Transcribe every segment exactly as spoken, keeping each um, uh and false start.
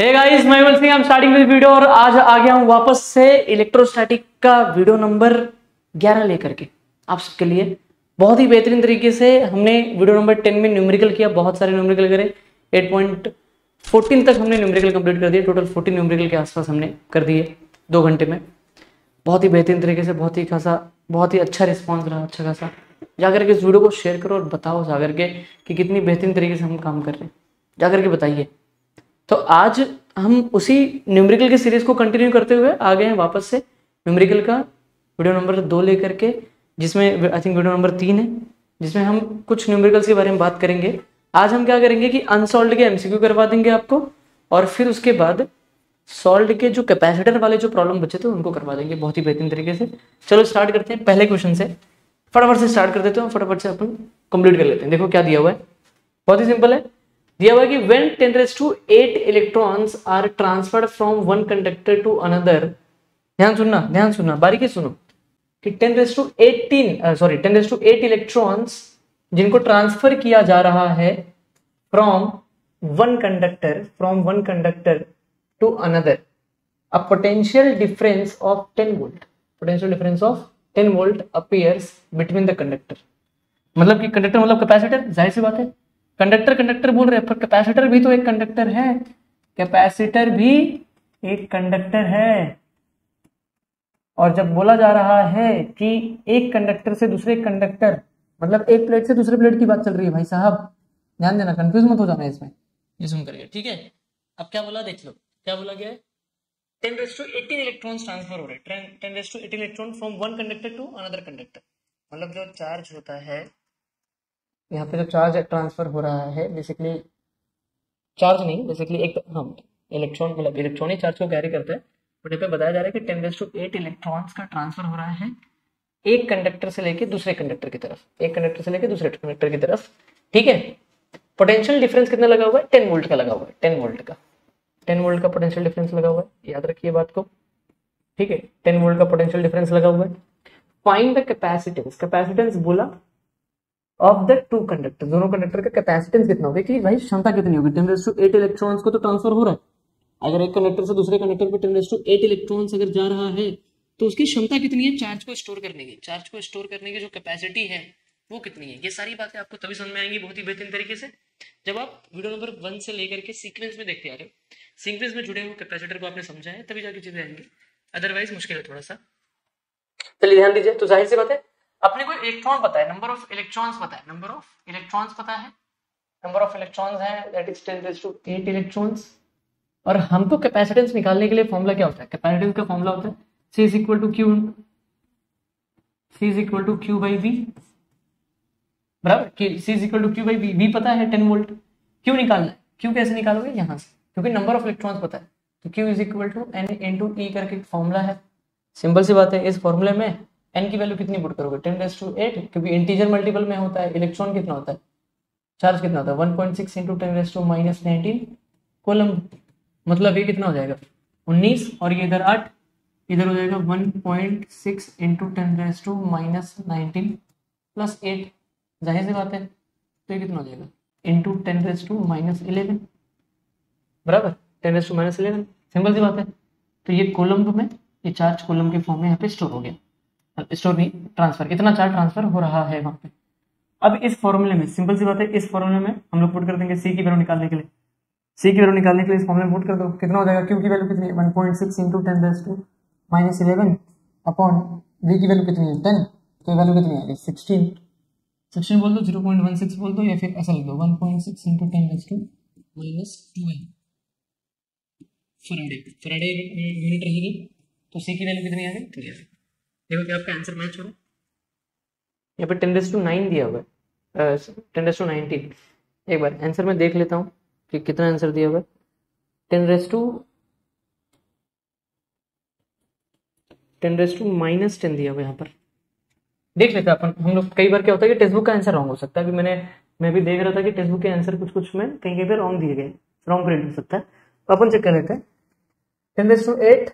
हे guys, मैं once again I am starting this video और आज आ गया हूं वापस से इलेक्ट्रोस्टैटिक का वीडियो नंबर ग्यारह लेकर के आप सबके लिए। बहुत ही बेहतरीन तरीके से हमने वीडियो नंबर टेन में न्यूमेरिकल किया, बहुत सारे न्यूमेरिकल करे, आठ पॉइंट चौदह तक हमने न्यूमेरिकल कंप्लीट कर दिए। टोटल चौदह न्यूमेरिकल के आसपास हमने कर दिए दो घंटे में। बहुत ही बेहतरीन तरीके से, बहुत ही खासा, बहुत ही अच्छा रिस्पॉन्स रहा, अच्छा खासा। जाकर के इस वीडियो को शेयर करो और बताओ जाकर के कि कितनी बेहतरीन तरीके से हम काम कर रहे हैं, जाकर के बताइए। तो आज हम उसी न्यूमेरिकल की सीरीज को कंटिन्यू करते हुए आ गए हैं वापस से न्यूमेरिकल का वीडियो नंबर दो लेकर के, जिसमें आई थिंक वीडियो नंबर तीन है, जिसमें हम कुछ न्यूमेरिकल्स के बारे में बात करेंगे। आज हम क्या करेंगे कि अनसॉल्व्ड के एमसीक्यू करवा देंगे आपको, और फिर उसके बाद सॉल्व्ड के जो कैपेसिटर वाले जो प्रॉब्लम बचे थे उनको करवा देंगे बहुत ही बेहतरीन तरीके से। चलो स्टार्ट करते हैं पहले क्वेश्चन से, फटाफट से स्टार्ट कर देते हैं, फटाफट से अपन कंप्लीट कर लेते हैं। देखो क्या दिया हुआ है, बहुत ही सिंपल है। दिया हुआ है कि when ten raise to eight electrons are transferred from one conductor to another, ध्यान सुनना, ध्यान सुनना, बारीकी सुनो कि ten raise to eighteen sorry ten raise to eight electrons जिनको ट्रांसफर किया जा रहा है from one conductor from one conductor to another, a potential difference of ten volt potential difference of ten volt appears between the conductor. मतलब कि conductor मतलब capacitor, जाहिर सी बात है, कंडक्टर कंडक्टर बोल रहे हैं, पर कैपेसिटर भी तो एक कंडक्टर है, कैपेसिटर भी एक कंडक्टर है। और जब बोला जा रहा है कि एक कंडक्टर से दूसरे कंडक्टर, मतलब एक प्लेट से दूसरे प्लेट की बात चल रही है भाई साहब, ध्यान देना, कंफ्यूज मत हो जाना इसमें, ये सुन करिए, ठीक है। अब क्या बोला देख लो, क्या बोला गया है, ten raise to eighteen electrons transfer हो रहे हैं, ten raise to eighteen electron from one conductor to another conductor. मतलब जो चार्ज होता है यहाँ पे, जो चार्ज ट्रांसफर हो रहा है, बेसिकली चार्ज नहीं, बेसिकली एक हम इलेक्ट्रॉन, मतलब इलेक्ट्रॉन ही चार्ज को कैरी करता है, बट यहाँ पे बताया जा रहा है कि ten raise to eight electrons का ट्रांसफर हो रहा है एक कंडक्टर से लेके दूसरे कंडक्टर की तरफ, एक कंडक्टर से लेके दूसरे कंडक्टर की तरफ, ठीक है। पोटेंशियल डिफरेंस कितना लगा हुआ है, टेन वोल्ट का लगा हुआ है, टेन वोल्ट का टेन वोल्ट का पोटेंशियल डिफरेंस लगा हुआ है, याद रखिए बात को, ठीक है। टेन वोल्ट का पोटेंशियल डिफरेंस लगा हुआ है। फाइंड द कैपेसिटेंस, कैपेसिटेंस बोला ऑफ द टू कंडक्टर, दोनों कंडक्टर का कैपेसिटेंस कितना होगा, कि भाई क्षमता कितनी होगी। Ten raise to eight electrons को तो ट्रांसफर हो रहा है, अगर एक कंडक्टर से दूसरे कंडक्टर पे ten raise to eight electrons अगर जा रहा है तो उसकी क्षमता कितनी है चार्ज को स्टोर करने की, चार्ज को स्टोर करने की जो कैपेसिटी है वो कितनी है। ये सारी बातें आपको तभी समझ में आएंगी बहुत ही बेहतरीन तरीके से जब आप वीडियो नंबर वन से लेकर के सीक्वेंस में देखते आ रहे हो, सीक्वेंस में जुड़े हुए कैपेसिटर को आपने समझा है तभी जाके चीजें आएंगी, अदरवाइज मुश्किल है थोड़ा सा। चलिए ध्यान दीजिए। तो जाहिर सी बात है अपने को इलेक्ट्रॉन पता है, नंबर ऑफ इलेक्ट्रॉन्स पता है, नंबर ऑफ इलेक्ट्रॉन्स पता है, नंबर ऑफ इलेक्ट्रॉन्स है that is ten raise to eight electrons. और हमको कैपेसिटेंस निकालने के लिए फॉर्मूला क्या होता है, कैपेसिटेंस का फॉर्मूला होता है C is equal to Q, C is equal to Q by V, बराबर C is equal to Q by V, V पता है टेन वोल्ट। Q निकालना है, Q कैसे निकालोगे यहाँ से, क्योंकि नंबर ऑफ इलेक्ट्रॉन्स पता है, तो Q is equal to N into E करके फॉर्मूला है। सिंपल सी बात है, इस फॉर्मूले में n की वैल्यू कितनी पुट करोगे, टेन रेज़ टू एट, क्योंकि इंटीजर मल्टीपल में होता है। इलेक्ट्रॉन कितना होता है, चार्ज कितना होता है, one point six into ten raise to minus nineteen coulomb, मतलब ये कितना हो जाएगा उन्नीस, और ये इधर आठ, इधर हो जाएगा one point six into ten raise to minus nineteen plus eight, जाहिर सी बात है, तो ये कितना हो जाएगा into ten raise to minus eleven, बराबर ten raise to minus eleven. Simple सी बात है, तो ये कूलम में, ये चार्ज कूलम के फॉर्म में यहाँ पे स्टोर हो गया, स्टोर भी ट्रांसफर, इतना चार्ज ट्रांसफर हो रहा है वहां पे। अब इस फॉर्मूले में, सिंपल सी बात है, इस फॉर्मूले में हम लोग पुट कर देंगे सी की वैल्यू निकालने के लिए, सी की वैल्यू निकालने के लिए इस फॉर्मूले में पुट कर दो, कितना हो जाएगा, क्यू की वैल्यू कितनी है one point six into ten raise to minus eleven upon v की वैल्यू कितनी है टेन, तो वैल्यू कितनी आएगी सिक्सटीन सिक्सटीन बोल दो, ज़ीरो पॉइंट वन सिक्स बोल दो, या फिर ऐसा लिख दो one point six into ten raise to minus twelve farad, farad unit रहेगी। तो c की वैल्यू कितनी आ गई, देखो क्या आपका आंसर मैच हो रहा है। यहाँ पे टेन रेज़ टू नाइन दिया हुआ है, टेन रेज़ टू नाइनटीन, एक बार आंसर मैं देख लेता हूँ कि कितना आंसर दिया हुआ है, ten raise to ten raise to minus ten दिया हुआ है। यहाँ पर देख लेते हैं अपन, हम लोग कई बार क्या होता है कि टेक्स्ट बुक का आंसर रॉन्ग हो सकता है। अभी मैंने मैं भी देख रहा था कि टेक्स्ट बुक के आंसर कुछ कुछ में कहीं कहीं पे रॉन्ग दिए गए, रॉन्ग प्रिंट हो सकता है, तो अपन चेक कर लेते हैं। Ten raise to eight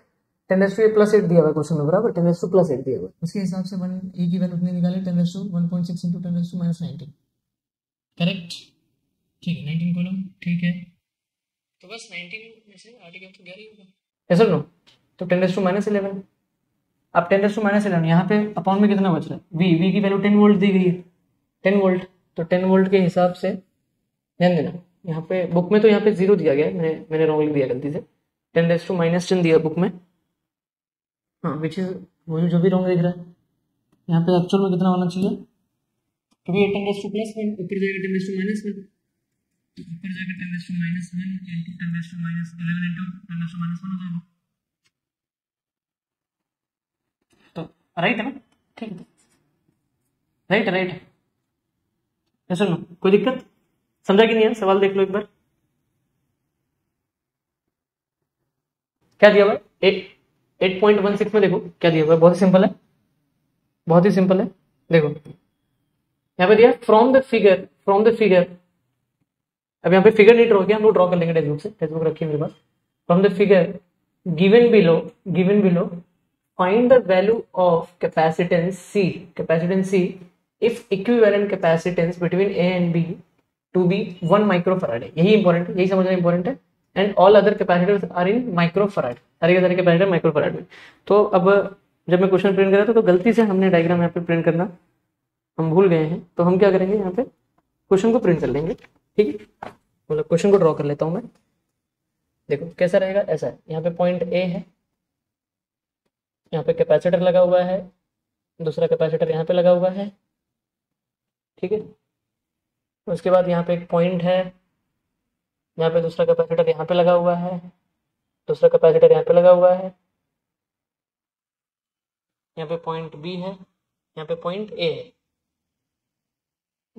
ten raise to eight plus eight दिया हुआ क्वेश्चन में, बराबर ten raise to plus eight दिया हुआ, उसके हिसाब से वन ए की वैल्यू कितनी निकाली, ten raise to one point six into ten raise to minus nineteen, correct, ठीक है, नाइनटीन कॉलम, ठीक है। तो बस नाइनटीन में से आर्टिकल तो ग्यारह ही होगा। यस और नो। तो ten raise to minus eleven. अब ten raise to minus eleven यहाँ पे अपॉन में कितना बच रहा है? v v की वैल्यू टेन वोल्ट दी गई है, टेन वोल्ट। तो टेन वोल्ट के हिसाब से ध्यान देना, यहाँ पे बुक में तो यहाँ पे जीरो दिया गया है, मैंने मैंने रॉन्ग लिख दिया गलती से, ten raise to minus ten दिया बुक में। हाँ, विच इज वो जो भी रॉन्ग दिख रहा है, यहाँ पे एक्चुअल में कितना होना चाहिए? कभी ten raise to plus one ऊपर जाएगा, ten raise to minus one तो ऊपर जाएगा, ten raise to minus one into ten raise to minus eleven into ten raise to minus one हो जाएगा। राइट है ना? ठीक है, राइट है, राइट है। ऐसा ना कोई दिक्कत, समझा कि नहीं है? सवाल देख लो एक बार, क्या दिया हुआ है एट पॉइंट वन सिक्स में। देखो क्या दिया हुआ है, बहुत ही सिंपल है, बहुत ही सिंपल है। देखो यहाँ पे दिया from the figure, from the figure. अब यहाँ पे फिगर नहीं ड्रॉ किया, हम लोग ड्रॉ कर लेंगे टेक्सटबुक से, टेक्सटबुक रखी है मेरे पास। From the figure given below, given below find the value of capacitance C, capacitance C if equivalent capacitance between A and B to be one microfarad। यही इंपॉर्टेंट है, यही समझना इंपॉर्टेंट है। And all other capacitors are in microfarad, सारे के सारे capacitor microfarad में। तो अब जब मैं क्वेश्चन प्रिंट कर रहा था तो गलती से हमने डायग्राम यहाँ पे प्रिंट करना हम भूल गए हैं, तो हम क्या करेंगे यहाँ पे क्वेश्चन को प्रिंट कर लेंगे। ठीक है, मतलब क्वेश्चन को ड्रॉ कर लेता हूँ मैं। देखो कैसा रहेगा, ऐसा है, यहाँ पे पॉइंट ए है, यहाँ पे कैपेसिटर लगा हुआ है, दूसरा कैपेसिटर यहाँ पे लगा हुआ है, ठीक है। उसके बाद यहाँ पे एक पॉइंट है, यहाँ पे दूसरा कैपेसिटर यहाँ पे लगा हुआ है, दूसरा कैपेसिटर यहाँ पे लगा हुआ है, यहाँ पे पॉइंट बी है, यहाँ पे पॉइंट ए है,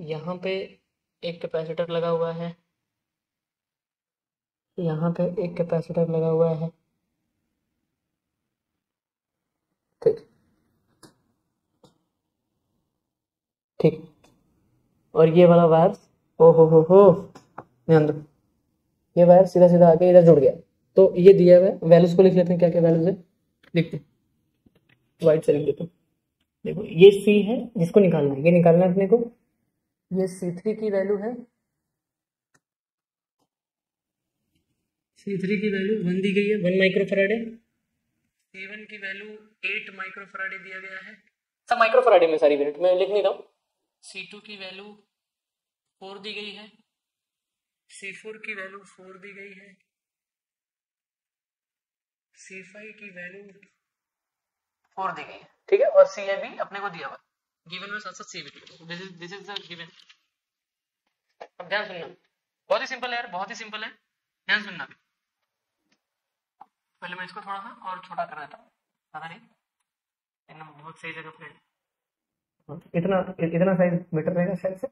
यहाँ पे एक कैपेसिटर लगा हुआ है, यहाँ पे एक कैपेसिटर लगा हुआ है। ठीक, और ये वाला वायर, ओ हो हो हो ध्यान दो, ये वायर सीधा सीधा आके इधर जुड़ गया। तो ये दिया हुआ है, वैल्यूज को लिख लेते हैं, क्या क्या वैल्यूज है देखते हैं, वाइट से लिख देते हैं। देखो ये सी है जिसको निकालना है, ये निकालना है अपने को, ये सी थ्री की वैल्यू है, सी थ्री की वैल्यू वन दी गई है, वन माइक्रोफराडे। सी वन की वैल्यू एट माइक्रोफराडे दिया गया है, सब माइक्रोफराडे में सारी यूनिट में लिख नहीं रहा हूँ। सी टू की वैल्यू फोर दी गई है, सी फोर की वैल्यू फोर दी गई है, सी फाइव की वैल्यू फोर दी गई है, ठीक है। और सी भी अपने को दिया हुआ गिवन में, साथ साथ सी भी। This is this is the given. अब ध्यान सुनना, बहुत ही सिंपल है यार, बहुत ही सिंपल है, ध्यान सुनना। पहले मैं इसको थोड़ा सा और छोटा कर देता हूँ, पता नहीं बहुत सही जगह पे, इतना इतना साइज बेटर रहेगा शायद से।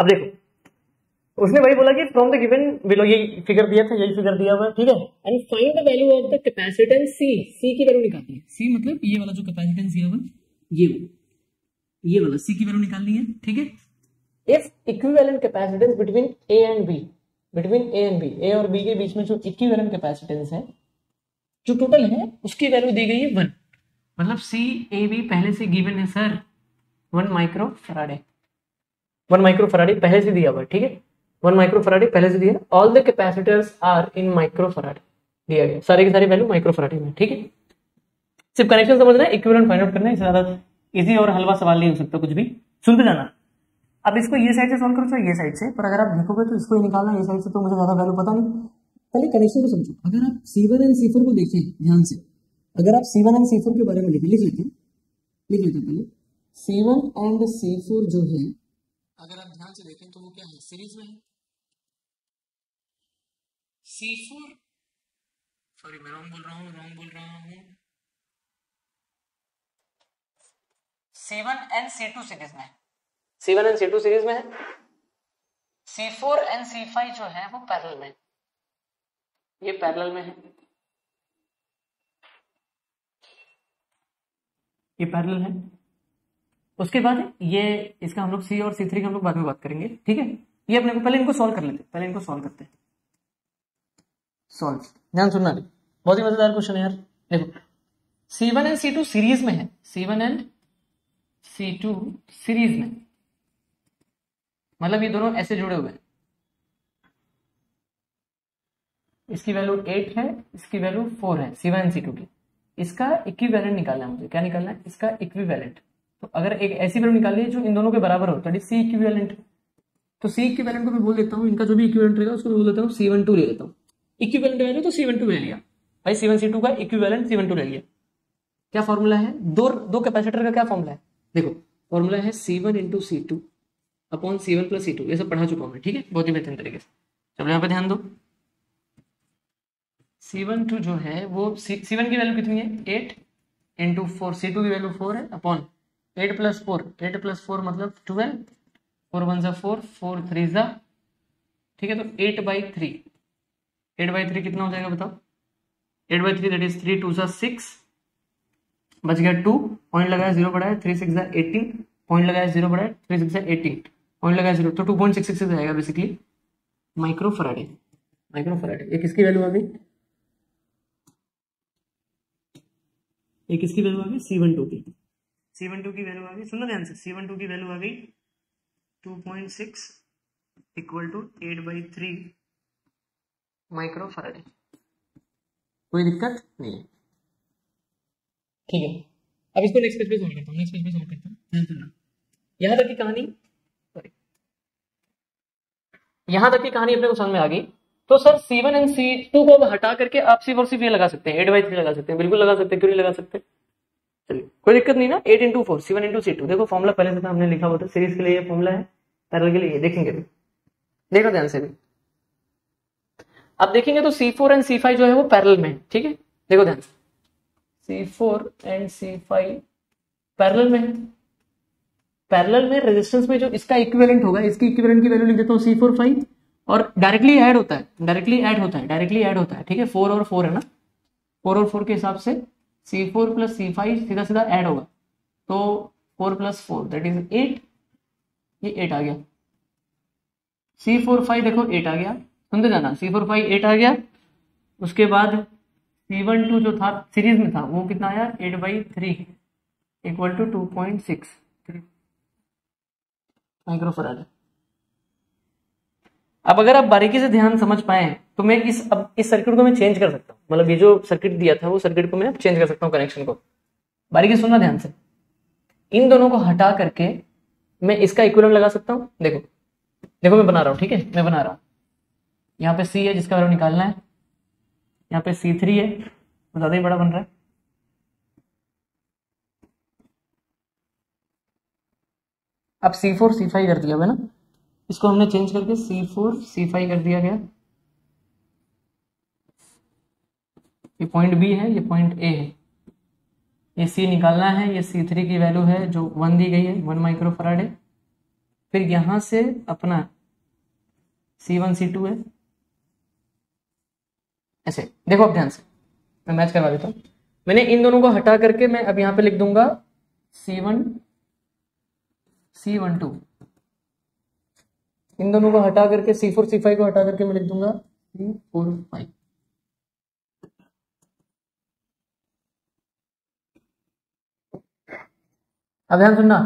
अब देखो उसने वही बोला कि फ्रॉम द गिवन बिलो, ये फिगर दिया था, यही फिगर दिया हुआ है, ठीक है। And find the value of the capacitance C, C की वैल्यू निकालनी है। सी मतलब ये वाला जो कैपेसिटेंस दिया हुआ ये ये वाला सी की वैल्यू निकालनी है, ठीक है। If equivalent capacitance between A and B, between A and B, A और बी के बीच में जो इक्विवेलेंट कैपेसिटेंस है जो टोटल है उसकी वैल्यू दी गई है वन, मतलब सी ए बी पहले से गिवन है sir, one micro farad, one micro farad पहले से दिया हुआ, ठीक है। वन माइक्रो फराडे पहले से दिया, all the capacitors are in micro farad दिया गया, सारे के सारे वैल्यू माइक्रो फराडे में, ठीक है। सिर्फ कनेक्शन समझना, इक्विवेलेंट फाइंड आउट करना है, ज्यादा इजी और हलवा सवाल नहीं हो सकता, कुछ भी सुनते जाना। अब इसको ये साइड से सॉल्व करो चाहे ये साइड से, पर अगर आप देखोगे तो इसको निकालना ये साइड से, तो मुझे ज्यादा वैल्यू पता नहीं, पहले कनेक्शन को समझो। अगर आप C one and C four को देखिए ध्यान से, अगर आप C one and C four के बारे में लिख लेते हैं, लिख लेते हैं पहले C one and C four जो है, अगर आप ध्यान से देखें तो वो क्या है, सीरीज में है। सी फोर, सॉरी मैं रॉन्ग बोल रहा हूँ, रॉन्ग बोल रहा हूँ C one and C two series में है, C one and C two series में है। C four and C five जो है वो पैरेलल में है, ये पैरेलल में है, ये पैरेलल है। उसके बाद ये इसका हम लोग सी और सी थ्री का हम लोग बाद में बात करेंगे, ठीक है। ये अपने को पहले इनको सॉल्व कर लेते हैं, पहले इनको सॉल्व करते हैं। सॉल्व ध्यान सुनना, बहुत ही मजेदार क्वेश्चन है यार। देखो C one and C two series में है, C one and C two series में, मतलब ये दोनों ऐसे जुड़े हुए हैं, इसकी वैल्यू एट है, इसकी वैल्यू फोर है सी वन सी टू की। इसका इक्विवेलेंट निकालना है मुझे, क्या निकालना है इसका इक्विवेलेंट। तो अगर एक ऐसी वैल्यू निकालिए जो इन दोनों के बराबर हो, दैट इज सी इक्विवेलेंट। तो सी इक्विवेलेंट को मैं बोल देता हूँ, इनका जो भी इक्विवेलेंट रहेगा उसको बोल देता हूँ सी वन टू ले लेता हूँ। इक्विवेलेंट वैल्यू तो सी वन टू ले लिया भाई, सी वन सी टू का इक्विवेलेंट सी वन टू ले लिया। क्या फॉर्मूला है, दो दो कैपेसिटर का क्या फॉर्मूला है, देखो फॉर्मूला है C one into C two upon C one plus C two. ये सब पढ़ा चुका हूँ मैं, ठीक है, बहुत ही बेहतरीन तरीके से। चलो यहाँ पे ध्यान दो, सी वन टू जो है वो सी वन की वैल्यू कितनी है eight into four, C two की वैल्यू फोर है upon eight plus four, eight plus four मतलब ट्वेल्व, फोर वन सा फोर, फोर थ्री सा, ठीक है, तो eight by three, eight by three कितना हो जाएगा बताओ, eight by three that is three two सा सिक्स, बच गया टू, पॉइंट लगाया जीरो बढ़ाया, थ्री सिक्स सा एटीन, पॉइंट लगाया जीरो बढ़ाया, थ्री सिक्स सा एटीन, पॉइंट लगाया जीरो, तो टू पॉइंट सिक्स सिक्स आएगा basically micro farad. Micro farad ये किसकी वैल्यू आ गई, ये किसकी वैल्यू आ गई सी वन टू की, सी वन टू की वैल्यू आ गई, सुनो ध्यान से, सी वन टू की वैल्यू आ गई two point six equal to eight by three micro farad. कोई दिक्कत नहीं है, ठीक है। अब इसको नेक्स्ट पेज पे सॉल्व करता हूं, नेक्स्ट पेज पे सॉल्व करता हूं। यहां तक की कहानी सॉरी यहां तक की कहानी अपने को समझ में आ गई। तो sir C one and C two को हटा करके आप सिर्फ और सिर्फ ये लगा सकते हैं, एट बाई थ्री लगा सकते हैं, बिल्कुल लगा सकते हैं, क्यों नहीं लगा सकते, चलिए कोई दिक्कत नहीं ना। Eight into four C one into C two, देखो फॉर्मुला पहले से था, हमने लिखा हुआ था, सीरीज के लिए ये फॉर्मुला है, पैरेलल के लिए ये, देखेंगे भी, देखो ध्यान से भी। अब देखेंगे तो C four and C five जो है वो पैरेलल में, ठीक है, देखो ध्यान से, C four and C five parallel में है। पैरेलल में रेजिस्टेंस में जो इसका इक्विवेलेंट होगा, इसकी इक्विवेलेंट की वैल्यू लिख देता हूँ सी फोर फाइव, और डायरेक्टली ऐड होता है, डायरेक्टली ऐड होता है, डायरेक्टली ऐड होता है, ठीक है, फोर और फोर है ना, फोर और फोर के हिसाब से C four plus C five सीधा सीधा ऐड होगा, तो four plus four that is eight, ये एट आ गया, सी फोर फाइव देखो एट आ गया, सुनते जाना, सी फोर फाइव एट आ गया। उसके बाद सी वन टू जो था सीरीज में था वो कितना आया, eight by three equal to two point six micro farad. अब अगर आप बारीकी से ध्यान समझ पाए तो मैं इस अब इस सर्किट को मैं चेंज कर सकता हूँ, मतलब ये जो सर्किट दिया था वो सर्किट को मैं अब चेंज कर सकता हूँ, कनेक्शन को बारीकी सुनना ध्यान से। इन दोनों को हटा करके मैं इसका इक्विवेलेंट लगा सकता हूँ, देखो देखो मैं बना रहा हूँ, ठीक है, मैं बना रहा हूँ। यहाँ पे सी है जिसका वैल्यू निकालना है, यहाँ पे सी थ्री है, वो ज्यादा ही बड़ा बन रहा है, अब सी फोर सी फाइव कर दिया है ना, इसको हमने चेंज करके सी फोर सी फाइव कर दिया गया। ये पॉइंट बी है, ये पॉइंट ए है, ये सी निकालना है, ये सी थ्री की वैल्यू है जो वन दी गई है, वन माइक्रो फराड है। फिर यहां से अपना सी वन सी टू है, ऐसे देखो आप ध्यान से, मैं मैच करवा देता हूँ। मैंने इन दोनों को हटा करके मैं अब यहाँ पे लिख दूंगा C one C one two, इन दोनों को हटा करके सी फोर सी फाइव को हटा करके मैं लिख दूंगा सी फोर फाइव। अब ध्यान सुनना,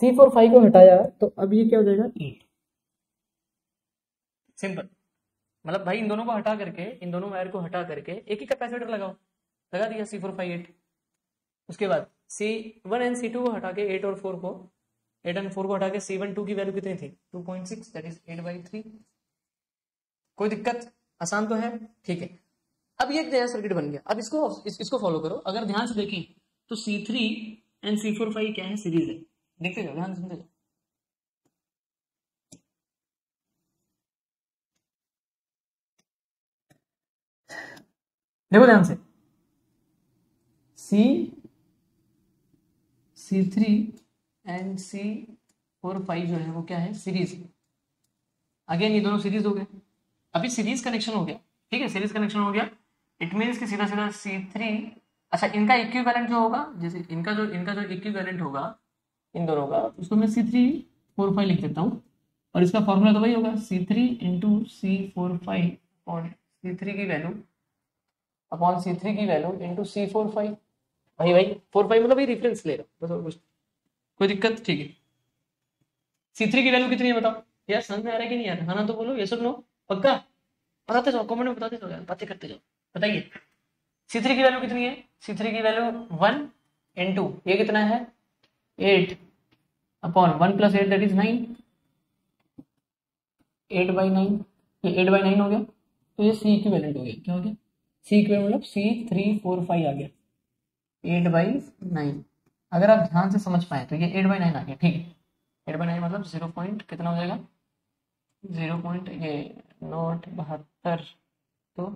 सी फोर फाइव को हटाया तो अब ये क्या हो जाएगा एट, सिंपल, मतलब भाई इन दोनों को हटा करके, इन दोनों वायर को हटा करके एक ही कैपेसिटर लगाओ, लगा दिया सी फोर फाइव एट। उसके बाद C one and C two को हटा के एट और फोर को एट एंड फोर को हटा के सी वन टू की वैल्यू कितनी थी two point six that is eight by three. कोई दिक्कत, आसान तो है, ठीक है। अब ये एक नया सर्किट बन गया, अब इसको इस, इसको फॉलो करो। अगर ध्यान से देखें तो C three and C four five क्या है, सीरीज है, देखते जाओ ध्यान सुनते जाओ। देखो ध्यान से C C three and C four five जो है वो क्या है, सीरीज। अगेन ये दोनों सीरीज हो गए, अभी सीरीज कनेक्शन हो गया, ठीक है, सीरीज कनेक्शन हो गया। इट मीन्स कि सीधा सीधा सी थ्री अच्छा इनका इक्विवेलेंट जो होगा, जैसे इनका जो इनका जो इक्विवेलेंट होगा इन दोनों का, उसको मैं सी थ्री फोर फाइव लिख देता हूँ, और इसका फॉर्मूला तो वही होगा C three into C four five upon C three की वैल्यू अपॉन सी थ्री की value into C four five, भाई भाई फोर फाइव मतलब भाई रेफरेंस ले रहा बस और कुछ, कोई दिक्कत, ठीक है। सी थ्री की वैल्यू कितनी है बताओ यार, समझ में आ रहा है कि नहीं यार, हाँ ना तो बोलो, ये सब नो पक्का बताते जाओ, कमेंट में बताते जाओ यार, बातें करते जाओ। बताइए सी थ्री की वैल्यू कितनी है? सी थ्री की वैल्यू वन एन टू, ये कितना है? Eight upon one plus eight that is nine, eight by nine, ये एट बाई नाइन हो गया। तो ये सी इक्विवेलेंट हो गया, क्या हो गया? सी इक्विवेलेंट मतलब सी थ्री फोर फाइव आ गया, एट बाई नाइन। अगर आप ध्यान से समझ पाए तो ये एट बाई नाइन आ गया, ठीक है। एट बाई नाइन मतलब जीरो पॉइंट कितना हो जाएगा? जीरो पॉइंट ये नोट बहत्तर, तो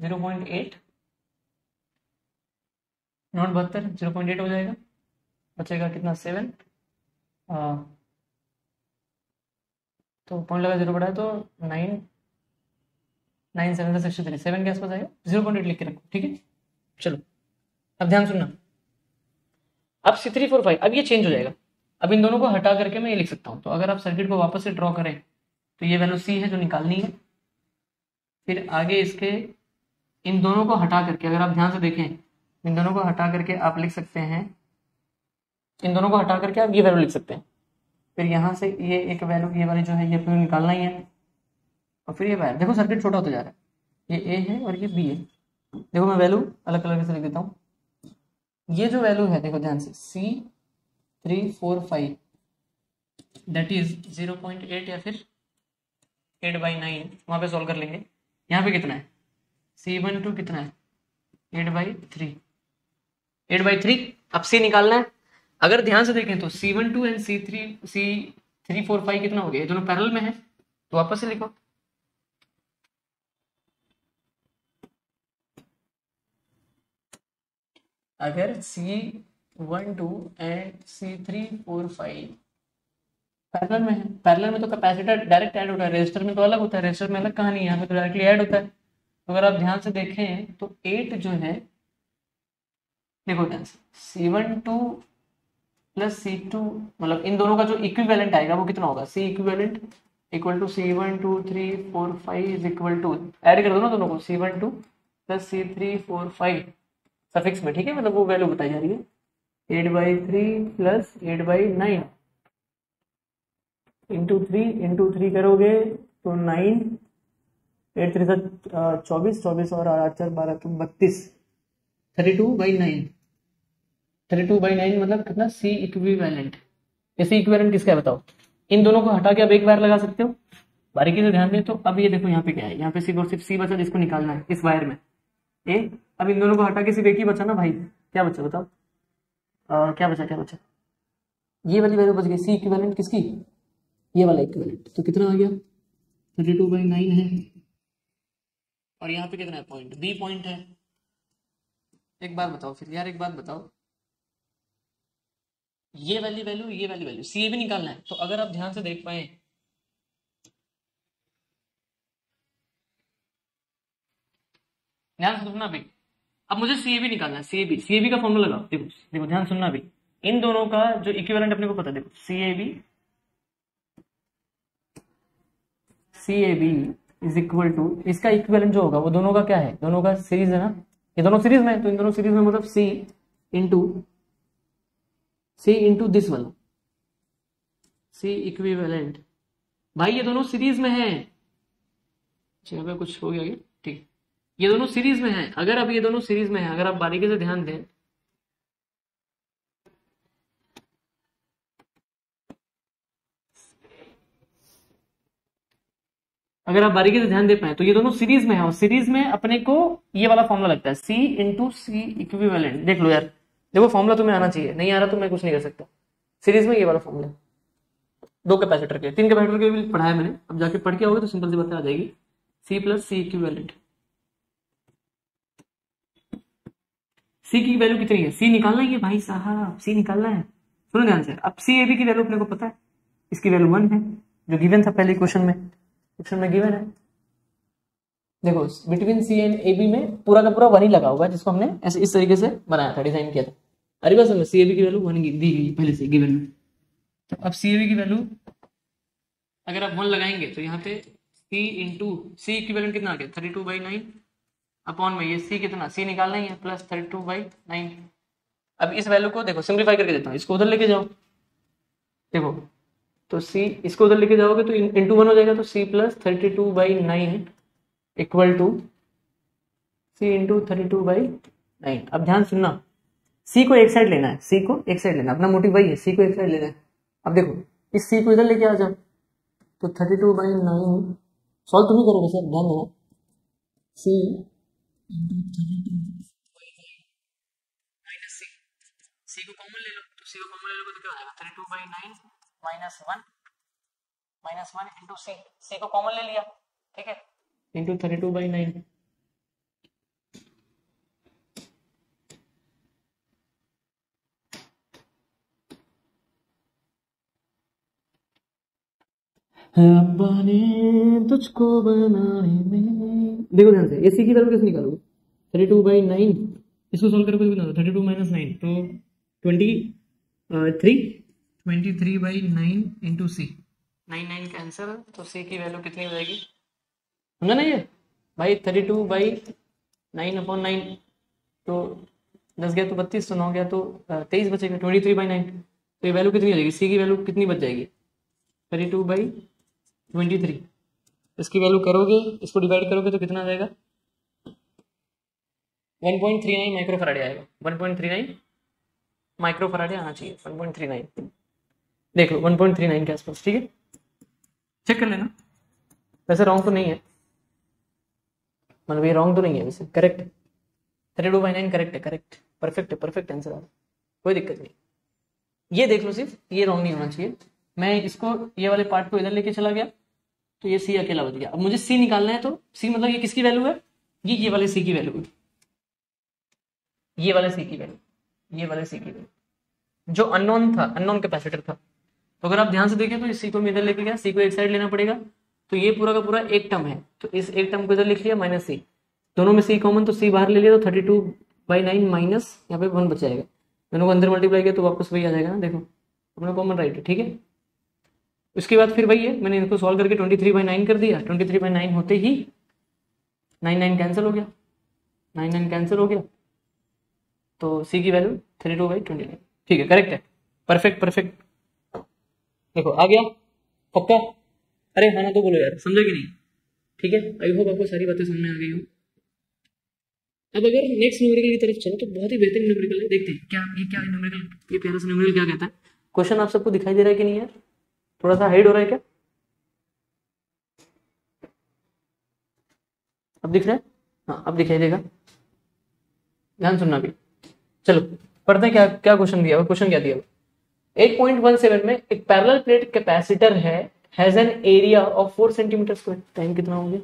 जीरो पॉइंट एट नोट बहत्तर जीरो पॉइंट एट हो जाएगा। बचेगा कितना? सेवन। तो पॉइंट लगा जीरो बढ़ाए तो नाइन, नाइन सेवन से सिक्सटी थ्री, सेवन के आसपास आएगा। जीरो पॉइंट एट लिख के रखो, ठीक है। चलो अब ध्यान सुनना, अब सी थ्री फोर फाइव अब ये चेंज हो जाएगा। अब इन दोनों को हटा करके मैं ये लिख सकता हूँ। तो अगर आप सर्किट को वापस से ड्रॉ करें तो ये वैल्यू सी है जो निकालनी है। फिर आगे इसके इन दोनों को हटा करके, अगर आप ध्यान से देखें, इन दोनों को हटा करके आप लिख सकते हैं, इन दोनों को हटा करके आप ये वैल्यू लिख सकते हैं। फिर यहाँ से ये एक वैल्यू, ये वाली जो है ये अपने निकालना ही है। और फिर ये वायर, देखो सर्किट छोटा होता जा रहा है, ये ए है और ये बी है। देखो मैं वैल्यू अलग अलग से लिख देता हूँ। ये जो वैल्यू है देखो ध्यान से, C three four five that is zero point eight या फिर एट बाई नाइन, वहाँ पर सॉल्व कर लेंगे। यहाँ पे कितना है? सी वन टू कितना है? Eight by three, eight by three. अब सी निकालना है। अगर ध्यान से देखें तो C one two and C three C three four five कितना हो गया? ये दोनों पैरेलल में है, तो वापस से लिखो। अगर C one two and C three four five parallel में है, पैरेलल में तो कैपेसिटर डायरेक्ट ऐड होता है, रजिस्टर में तो अलग होता है, रजिस्टर में अलग कहानी है, यहाँ पे तो डायरेक्टली ऐड होता है। तो अगर आप ध्यान से देखें तो एट जो है देखो ध्यान से, C one two plus C two मतलब इन दोनों का जो इक्विवेलेंट आएगा वो कितना होगा? C equivalent equal to C one two three four five is equal to, add कर दो ना दोनों को, C one two plus C three four five suffix में, ठीक है। मतलब वो वैल्यू बताई जा रही है, eight by three plus eight by nine into three, into three करोगे तो नाइन, एट थ्री सात चौबीस, चौबीस और आठ चार बारह तो बत्तीस, thirty two by nine, thirty two by nine मतलब कितना? C equivalent. ये सी इक्विवेलेंट किसका है बताओ? इन दोनों को हटा के आप एक बार लगा सकते हो, बारीकी से ध्यान दें तो। अब ये देखो यहाँ पे क्या है, यहाँ पे सिर्फ और सिर्फ सी बचा जिसको निकालना है इस वायर में। ए अब इन दोनों को हटा के सिर्फ एक ही बचा ना भाई, क्या बचा बताओ? आ, क्या बचा क्या बचा? ये वाली वैल्यू बच गई सी इक्विवेलेंट किसकी? ये वाला इक्विवेलेंट। तो कितना आ गया? थर्टी टू बाई नाइन है। और यहाँ पे कितना है? पॉइंट बी पॉइंट है। एक बार बताओ फिर यार, एक बात बताओ, ये वाली वैल्यू ये वाली वैल्यू सी भी निकालना है। तो अगर आप ध्यान से देख पाए ध्यान सुनना भी, अब मुझे सी ए बी निकालना है। C A B C A B का फॉर्मूला लगाओ, देखो देखो ध्यान सुनना भी। इन दोनों का जो इक्विवेलेंट अपने को पता है, देखो C A B C A B is equal to, इसका इक्विवेलेंट जो होगा वो दोनों का क्या है? दोनों का सीरीज है ना, ये दोनों सीरीज में। तो इन दोनों सीरीज में मतलब C into C into this वाला सी इक्विवेलेंट। भाई ये दोनों सीरीज में है, कुछ हो गया ठीक है, ये दोनों सीरीज में हैं। अगर अब ये दोनों सीरीज में हैं, अगर आप बारीकी से ध्यान दें अगर आप बारीकी से ध्यान दे पाए तो ये दोनों सीरीज में हैं। और सीरीज में अपने को ये वाला फॉर्मूला लगता है, C इंटू सी इक्विवेलेंट। देख लो यार, देखो फॉर्मूला तुम्हें आना चाहिए, नहीं आ रहा तो मैं कुछ नहीं कर सकता। सीरीज में ये वाला फॉर्मूला दो कैपेसिटर के, तीन कैपेसिटर के भी पढ़ाया मैंने, अब जाके पढ़ के आओगे तो सिंपल सी बात आ जाएगी। C plus C equivalent, C की वैल्यू कितनी है? सी निकालना ही है भाई साहब, सी निकालना है। सुनो ध्यान से, अब सी ए बी की वैल्यू अपने को पता है, इसकी वैल्यू वन है जो गिवन था पहले क्वेश्चन में, क्वेश्चन में गिवन है। देखो between C and A B में पूरा का पूरा वन ही लगा हुआ है, जिसको हमने ऐसे इस तरीके से बनाया था, डिजाइन किया था। अरे बस हमें सी ए बी की वैल्यू वन दी गई पहले से गिवन में। तो अब सी ए बी की वैल्यू अगर आप वन लगाएंगे तो यहाँ पे सी इंटू सी इक्विवेलेंट कितना आ गया? Thirty two by nine upon में ये सी कितना? सी निकालना ही है, plus thirty two by nine. अब इस वैल्यू को देखो सिंप्लीफाई करके देता हूँ, इसको उधर लेके जाओ, देखो तो सी इसको उधर लेके जाओगे तो इंटू वन हो जाएगा, तो C plus thirty two by nine equal to C into thirty two by nine. अब ध्यान सुनना, सी को एक साइड लेना है, सी को एक साइड लेना, अपना मोटिव वही है, सी को एक साइड लेना है। अब देखो इस सी को इधर लेके आ जाओ तो thirty two by nine, solve तुम ही करोगे सर, ध्यान देना, C into thirty two by nine minus C, C को कॉमन ले लो, तो सी को कॉमन ले लो तो क्या हो जाएगा, thirty two by nine minus one minus one into C, C को कॉमन ले लिया ठीक है, into thirty two by nine. रब्बा ने तुझको बनाने में, देखो ध्यान से ये सी की वैल्यू कैसे निकालोगे, थर्टी टू बाई नाइन इसको सॉल्व करोगे तो कितना, थर्टी टू माइनस नाइन तो twenty three, twenty three by nine into C, nine nine cancel है तो सी की वैल्यू कितनी हो जाएगी, समझा ना ये भाई, thirty two by nine upon nine तो दस गया तो बत्तीस, तो नौ गया तो तेईस बचेगा, ट्वेंटी थ्री बाई नाइन तो ये वैल्यू कितनी हो जाएगी, सी की वैल्यू कितनी बच जाएगी, thirty two by twenty three. इसकी वैल्यू करोगे, इसको डिवाइड करोगे तो कितना आ जाएगा, one point three nine micro farad आएगा, one point three nine micro farad आना चाहिए, वन पॉइंट थ्री नाइन देख लो, वन पॉइंट थ्री नाइन के आसपास ठीक है, चेक कर लेना, वैसे रॉन्ग तो नहीं है, मतलब ये रॉन्ग तो नहीं है, वैसे correct thirty two by nine correct है, करेक्ट परफेक्ट है, परफेक्ट आंसर आ, कोई दिक्कत नहीं, ये देख लो सिर्फ ये रॉन्ग नहीं होना चाहिए, मैं इसको ये वाले पार्ट को इधर लेके चला गया तो ये सी अकेला बच गया। अब मुझे सी निकालना है, तो सी मतलब ये किसकी वैल्यू है, ये ये वाले सी की वैल्यू है, ये वाले सी की वैल्यू, ये वाले सी की वैल्यू जो अननोन था, अननोन कैपेसिटर था। तो अगर आप ध्यान से देखें तो इस सी को मैं इधर लेके गया, सी को एक साइड लेना पड़ेगा, तो ये पूरा का पूरा एक टर्म है, तो इस एक टर्म को इधर लिख लिया माइनस सी, दोनों में सी कॉमन तो सी बाहर ले लिया, तो thirty two by nine minus यहाँ पे वन बच जाएगा, दोनों को अंदर मल्टीप्लाई किया तो वापस वही आ जाएगा ना, देखो अपना कॉमन राइट है ठीक है। उसके बाद फिर भाई है मैंने इनको सॉल्व करके ट्वेंटी थ्री बाई नाइन कर दिया, ट्वेंटी थ्री बाई नाइन होते ही नाइन नाइन कैंसिल हो गया, नाइन नाइन कैंसिल हो गया तो सी की value thirty two by twenty nine ठीक है, करेक्ट है परफेक्ट परफेक्ट, देखो आ गया पक्का, अरे हाँ ना तो बोलो यार, समझा कि नहीं ठीक है। आई होप आपको सारी बातें समझ में आ गई हो। अब अगर नेक्स्ट न्यूमेरिकल की तरफ चलो तो बहुत ही बेहतरीन न्यूमेरिकल है, देखते हैं क्या ये क्या न्यूमेरिकल, ये प्यारा सा न्यूमेरिकल क्या कहता है। क्वेश्चन आप सबको दिखाई दे रहा है कि नहीं यार, थोड़ा सा हाइड हो रहा है क्या, अब दिख रहा है, हाँ अब दिखाई देगा, ध्यान सुनना भी। चलो पढ़ते हैं क्या क्या क्वेश्चन दिया हुआ, क्वेश्चन क्या दिया हुआ, एट पॉइंट वन सेवन में एक पैरेलल प्लेट कैपेसिटर है, has an area of four centimetre square, time कितना हो गया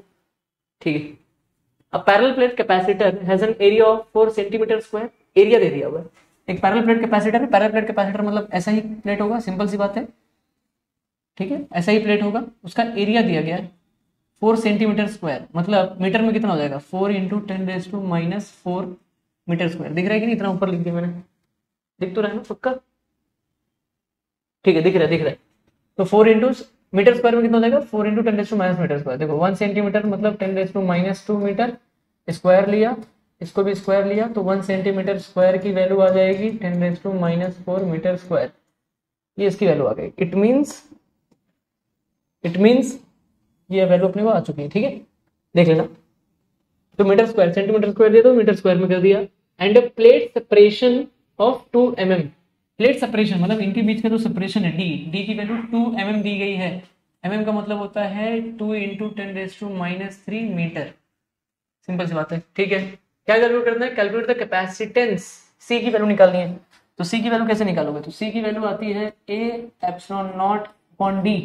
ठीक है। अब parallel plate capacitor has an area of four centimetre square, area दे दिया हुआ, एक पैरेलल प्लेट कैपेसिटर है, पैरेलल प्लेट कैपेसिटर मतलब ऐसा ही प्लेट होगा, सिंपल सी बात है ठीक है, ऐसा ही प्लेट होगा, उसका एरिया दिया गया है फोर सेंटीमीटर स्क्वायर, मतलब मीटर में कितना हो जाएगा, four into ten raise to minus four metre square, दिख रहा है कि नहीं, इतना ऊपर लिख दिया मैंने, दिख तो रहा है ना पक्का ठीक है, दिख रहा है दिख रहा है, तो फोर इंटू मीटर स्क्वायर में कितना हो जाएगा, four into ten raise to minus metre square, देखो वन सेंटीमीटर मतलब ten raise to minus two metre square लिया, इसको भी स्क्वायर लिया तो वन सेंटीमीटर स्क्वायर की वैल्यू आ जाएगी ten raise to minus four metre square, ये इसकी वैल्यू आ गई, इट मीन्स इट मीन्स ये वैल्यू अपने को आ चुकी है ठीक है, देख लेना, तो मीटर स्क्वायर सेंटीमीटर स्क्वायर दे दो, मीटर स्क्वायर में कर दिया, and plate separation of two MM, plate separation मतलब इनके बीच का जो सेपरेशन है डी, डी की वैल्यू टू एमएम दी गई है, एमएम का मतलब होता है two into ten raise to minus three metre, simple सी बात है ठीक है। क्या कैलकुलेट करना है, कैलकुलेट द कैपेसिटेंस, सी की वैल्यू निकालनी है, तो सी की वैल्यू कैसे निकालोगे, तो सी की वैल्यू आती है A epsilon naught upon D,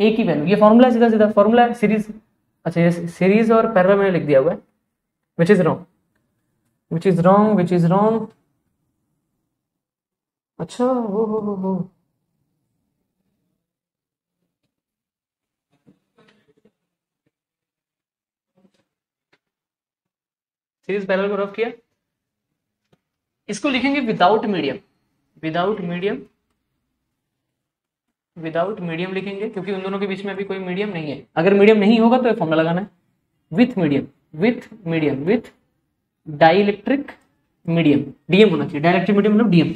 A की वैल्यू, ये फॉर्मूला सीधा सीधा फॉर्मूला है सीरीज, अच्छा ये सीरीज और पैरेलल मैंने लिख दिया हुआ है, which is wrong which is wrong which is wrong, अच्छा हो हो हो हो सीरीज पैरेलल को रफ किया, इसको लिखेंगे without medium, without medium without medium लिखेंगे क्योंकि उन दोनों के बीच में अभी कोई मीडियम नहीं है, अगर मीडियम नहीं होगा तो फॉर्मूला लगाना है with medium, with medium with dielectric medium, DM होना चाहिए, डाइलेक्ट्रिक मीडियम मतलब डीएम।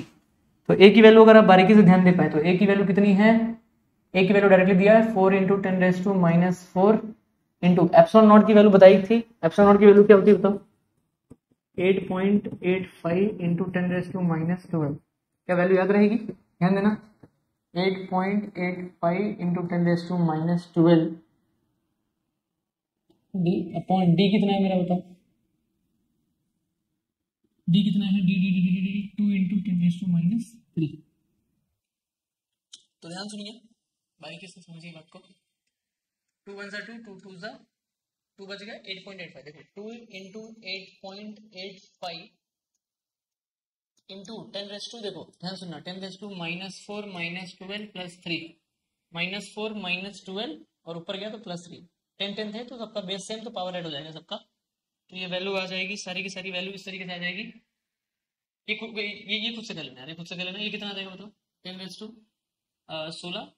तो ए की वैल्यू अगर आप बारीकी से ध्यान दे पाए तो ए की वैल्यू कितनी है, ए की वैल्यू डायरेक्टली दिया है four into ten raise to minus four into epsilon naught की वैल्यू बताई थी, एप्सिलॉन नॉट की वैल्यू क्या होती है बताओ, eight point eight five into ten raise to minus twelve, क्या वैल्यू याद रहेगी, ध्यान देना, eight point eight five into ten raise to minus twelve D upon D कितना है मेरा बताओ, डी कितना है, D D D D D two into ten raise to minus three. तो ध्यान सुनिए भाई, किसको समझिए बात को, टू वन सा टू, टू टू सा टू बच गया एट पॉइंट एट फाइव, देखो two into eight point eight five into ten raise to, देखो ध्यान सुनना, ten raise to minus four minus twelve plus three, minus four minus twelve और ऊपर गया तो प्लस थ्री, टेन टेन थे तो सबका बेस सेम तो पावर एड हो जाएगा सबका, तो ये वैल्यू आ जाएगी सारी की सारी वैल्यू इस तरीके से आ जाएगी। ये ये ये खुद से कर लेना यार, खुद से कर लेना, ये कितना आ जाएगा बताओ, टेन रेस टू सोलह